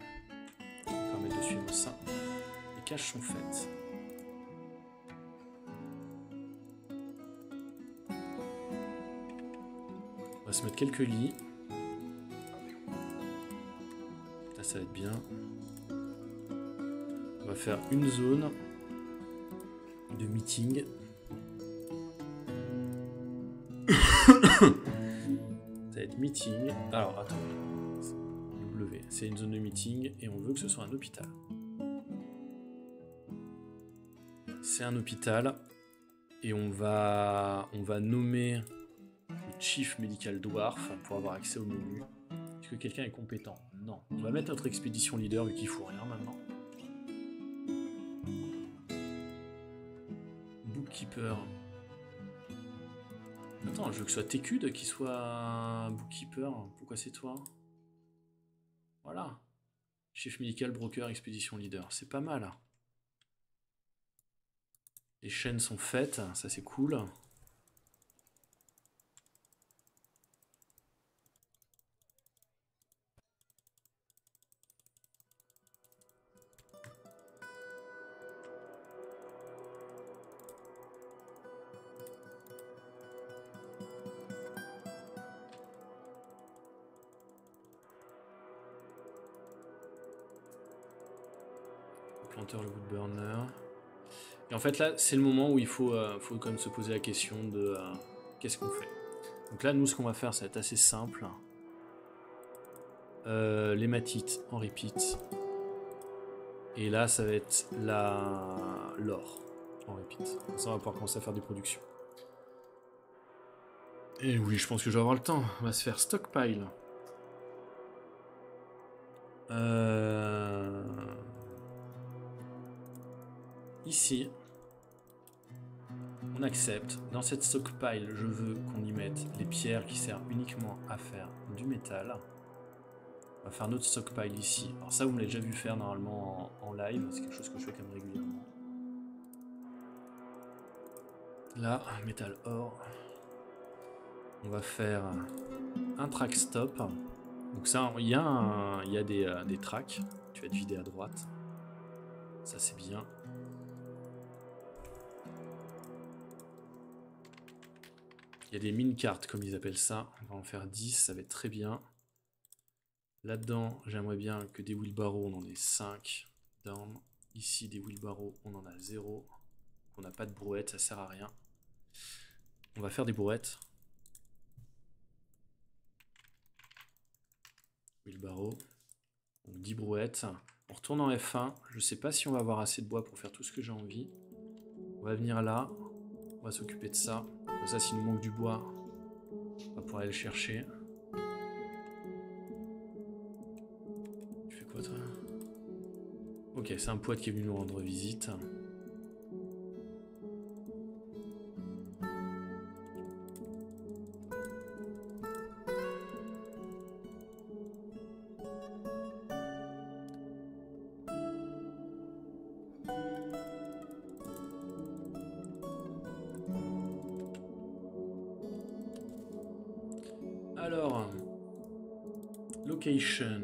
Ça. Les caches sont faites. On va se mettre quelques lits. Ça, ça va être bien. On va faire une zone de meeting. Ça va être meeting. Alors, attends. W. C'est une zone de meeting et on veut que ce soit un hôpital. C'est un hôpital et on va on va nommer le chief médical dwarf pour avoir accès au menu. Est-ce que quelqu'un est compétent? Non. On va mettre notre expédition leader vu qu'il faut rien maintenant. Bookkeeper. Attends, je veux que ce soit T Q D qui soit bookkeeper. Pourquoi c'est toi? Voilà. Chief médical broker expédition leader. C'est pas mal. Les chaînes sont faites, ça c'est cool. Planteur, le wood burner. Et en fait là c'est le moment où il faut, euh, faut quand même se poser la question de euh, qu'est-ce qu'on fait. Donc là nous ce qu'on va faire ça va être assez simple. Euh, l'hématite en repeat. Et là ça va être la l'or en repeat. Comme ça on va pouvoir commencer à faire des productions. Et oui je pense que je vais avoir le temps. On va se faire stockpile. Euh... Ici, on accepte. Dans cette stockpile, je veux qu'on y mette les pierres qui servent uniquement à faire du métal. On va faire notre stockpile ici. Alors ça, vous me l'avez déjà vu faire normalement en, en live. C'est quelque chose que je fais quand même régulièrement. Là, métal or. On va faire un track stop. Donc ça, il y a, un, il y a des, euh, des tracks. Tu vas te vider à droite. Ça, c'est bien. Il y a des mine-cartes, comme ils appellent ça. On va en faire dix, ça va être très bien. Là-dedans, j'aimerais bien que des wheelbarrows, on en ait cinq. Down. Ici, des wheelbarrows, on en a zéro. On n'a pas de brouette, ça sert à rien. On va faire des brouettes. Wheelbarrow. Donc dix brouettes. On retourne en F un. Je ne sais pas si on va avoir assez de bois pour faire tout ce que j'ai envie. On va venir là. On va s'occuper de ça. Comme ça, s'il nous manque du bois, on va pouvoir aller le chercher. Tu fais quoi, toi? Ok, c'est un poète qui est venu nous rendre visite. Alors, location.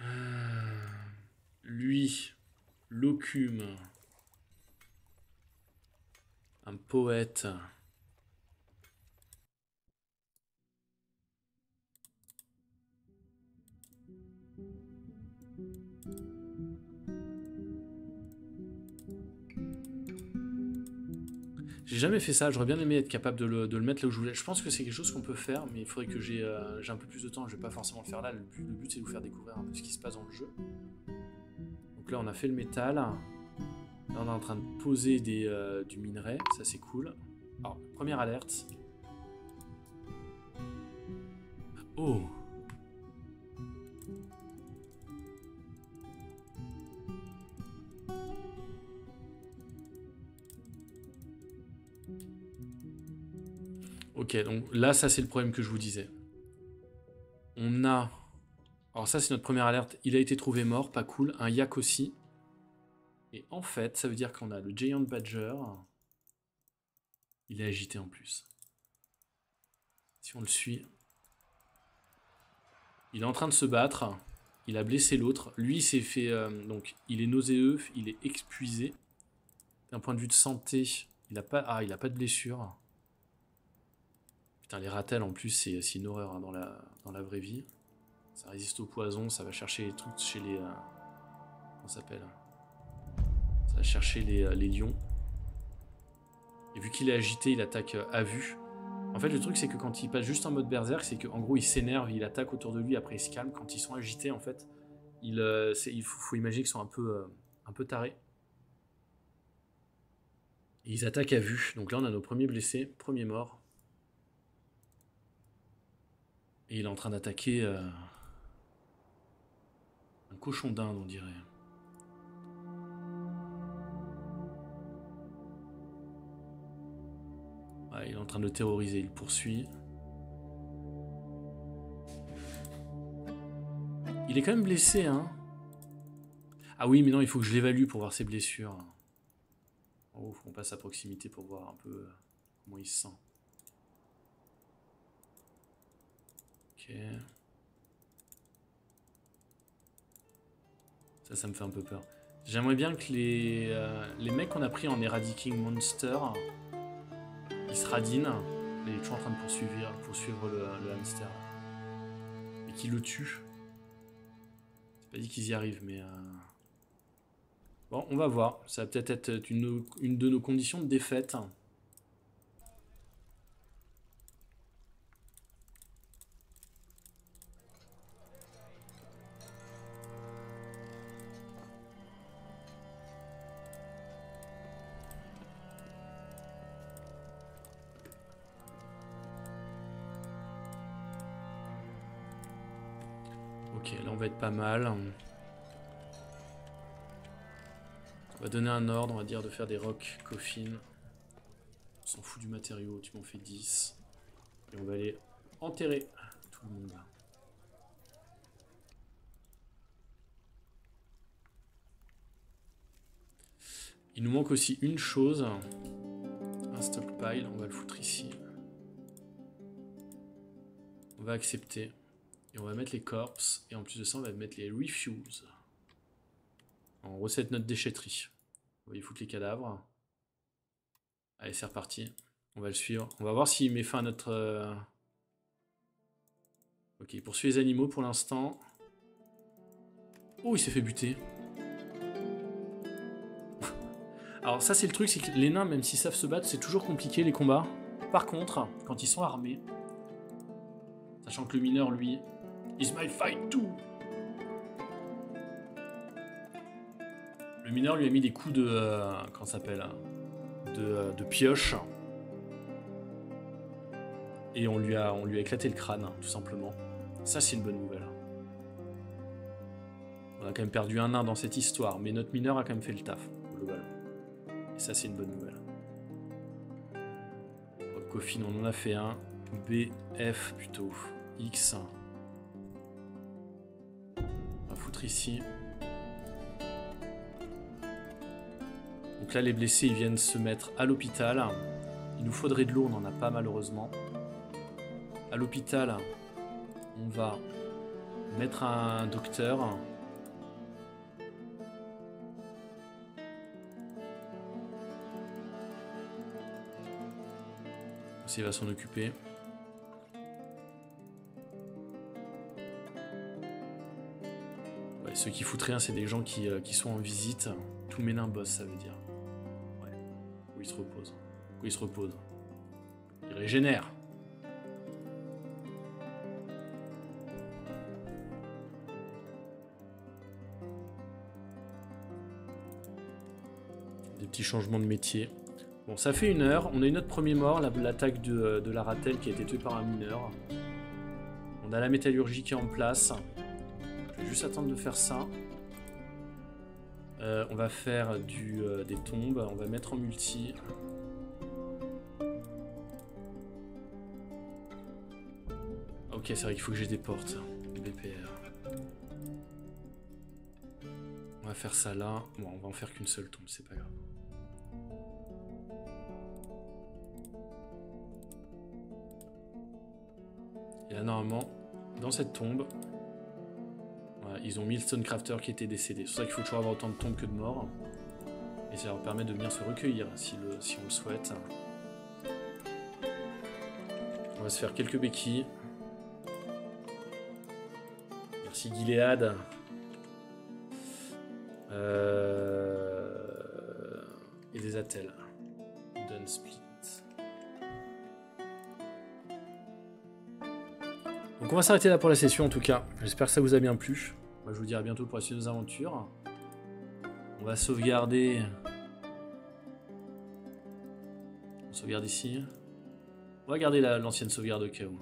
Euh, dit Locume, un poète. J'ai jamais fait ça, j'aurais bien aimé être capable de le, de le mettre là où je voulais. Je pense que c'est quelque chose qu'on peut faire, mais il faudrait que j'ai euh, un peu plus de temps. Je vais pas forcément le faire là, le but, le but c'est de vous faire découvrir un peu ce qui se passe dans le jeu. Donc là on a fait le métal, là on est en train de poser des, euh, du minerai, ça c'est cool. Alors, première alerte. Oh! Ok, donc là, ça, c'est le problème que je vous disais. On a... Alors ça, c'est notre première alerte. Il a été trouvé mort, pas cool. Un yak aussi. Et en fait, ça veut dire qu'on a le Giant Badger. Il est agité en plus. Si on le suit... Il est en train de se battre. Il a blessé l'autre. Lui, il s'est fait... Euh, donc, il est nauséeux. Il est épuisé. D'un point de vue de santé, il n'a pas... Ah, il n'a pas de blessure. Putain, les ratels en plus, c'est une horreur hein, dans, la, dans la vraie vie. Ça résiste au poison, ça va chercher les trucs chez les... Euh, comment ça s'appelle? Ça va chercher les, euh, les lions. Et vu qu'il est agité, il attaque euh, à vue. En fait, le truc, c'est que quand il passe juste en mode berserk, c'est qu'en gros, il s'énerve, il attaque autour de lui, après il se calme. Quand ils sont agités, en fait, il, euh, il faut, faut imaginer qu'ils sont un peu, euh, un peu tarés. Et ils attaquent à vue. Donc là, on a nos premiers blessés, premiers morts. Et il est en train d'attaquer euh, un cochon d'Inde, on dirait. Ouais, il est en train de le terroriser, il poursuit. Il est quand même blessé, hein. Ah oui, mais non, il faut que je l'évalue pour voir ses blessures. Oh, faut qu'on passe à proximité pour voir un peu comment il se sent. Okay. Ça, ça me fait un peu peur. J'aimerais bien que les, euh, les mecs qu'on a pris en Eradicating Monster, ils se radinent. Ils sont toujours en train de poursuivre, poursuivre le, le hamster. Et qu'ils le tuent. C'est pas dit qu'ils y arrivent, mais... Euh... Bon, on va voir. Ça va peut-être être une, une de nos conditions de défaite. Pas mal. On va donner un ordre, on va dire de faire des rock coffins. On s'en fout du matériau, tu m'en fais dix. Et on va aller enterrer tout le monde. Il nous manque aussi une chose. Un stockpile, on va le foutre ici. On va accepter. Et on va mettre les corps, et en plus de ça, on va mettre les refuse. On recette notre déchetterie. On va y foutre les cadavres. Allez, c'est reparti. On va le suivre. On va voir s'il met fin à notre... Ok, il poursuit les animaux pour l'instant. Oh, il s'est fait buter. Alors ça, c'est le truc, c'est que les nains, même s'ils savent se battre, c'est toujours compliqué, les combats. Par contre, quand ils sont armés, sachant que le mineur, lui... Is my fight too. Le mineur lui a mis des coups de... Euh, comment ça s'appelle de, de pioche. Et on lui, a, on lui a éclaté le crâne, hein, tout simplement. Ça, c'est une bonne nouvelle. On a quand même perdu un nain dans cette histoire, mais notre mineur a quand même fait le taf, globalement. Et ça, c'est une bonne nouvelle. Rob Coffin, on en a fait un. B, F plutôt. X... ici. Donc là les blessés ils viennent se mettre à l'hôpital. Il nous faudrait de l'eau, on n'en a pas malheureusement. À l'hôpital on va mettre un docteur. s'il va s'en occuper. Ouais, ceux qui foutent rien, c'est des gens qui, euh, qui sont en visite. Tout Ménin bosse, ça veut dire. Ouais. Où il se repose. Où il se repose. Il régénère. Des petits changements de métier. Bon, ça fait une heure. On a eu notre premier mort, l'attaque de, de la Ratel qui a été tuée par un mineur. On a la métallurgie qui est en place. Je vais juste attendre de faire ça. Euh, on va faire du, euh, des tombes. On va mettre en multi. Ok, c'est vrai qu'il faut que j'ai des portes. B P R. On va faire ça là. Bon, on va en faire qu'une seule tombe, c'est pas grave. Et là, normalement, dans cette tombe, voilà, ils ont mis le Stonecrafter qui était décédé. C'est pour ça qu'il faut toujours avoir autant de tombes que de morts. Et ça leur permet de venir se recueillir si, le, si on le souhaite. On va se faire quelques béquilles. Merci Gilead. Euh... Et des attelles. Done split. Donc on va s'arrêter là pour la session en tout cas. J'espère que ça vous a bien plu. Moi, je vous dis à bientôt pour la suite de nos aventures. On va sauvegarder. On sauvegarde ici. On va garder l'ancienne la, sauvegarde au cas où.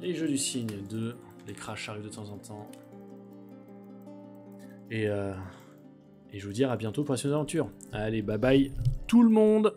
Les jeux du cygne deux. Les crashs arrivent de temps en temps. Et, euh, et je vous dis à bientôt pour la suite de nos aventures. Allez, bye bye tout le monde.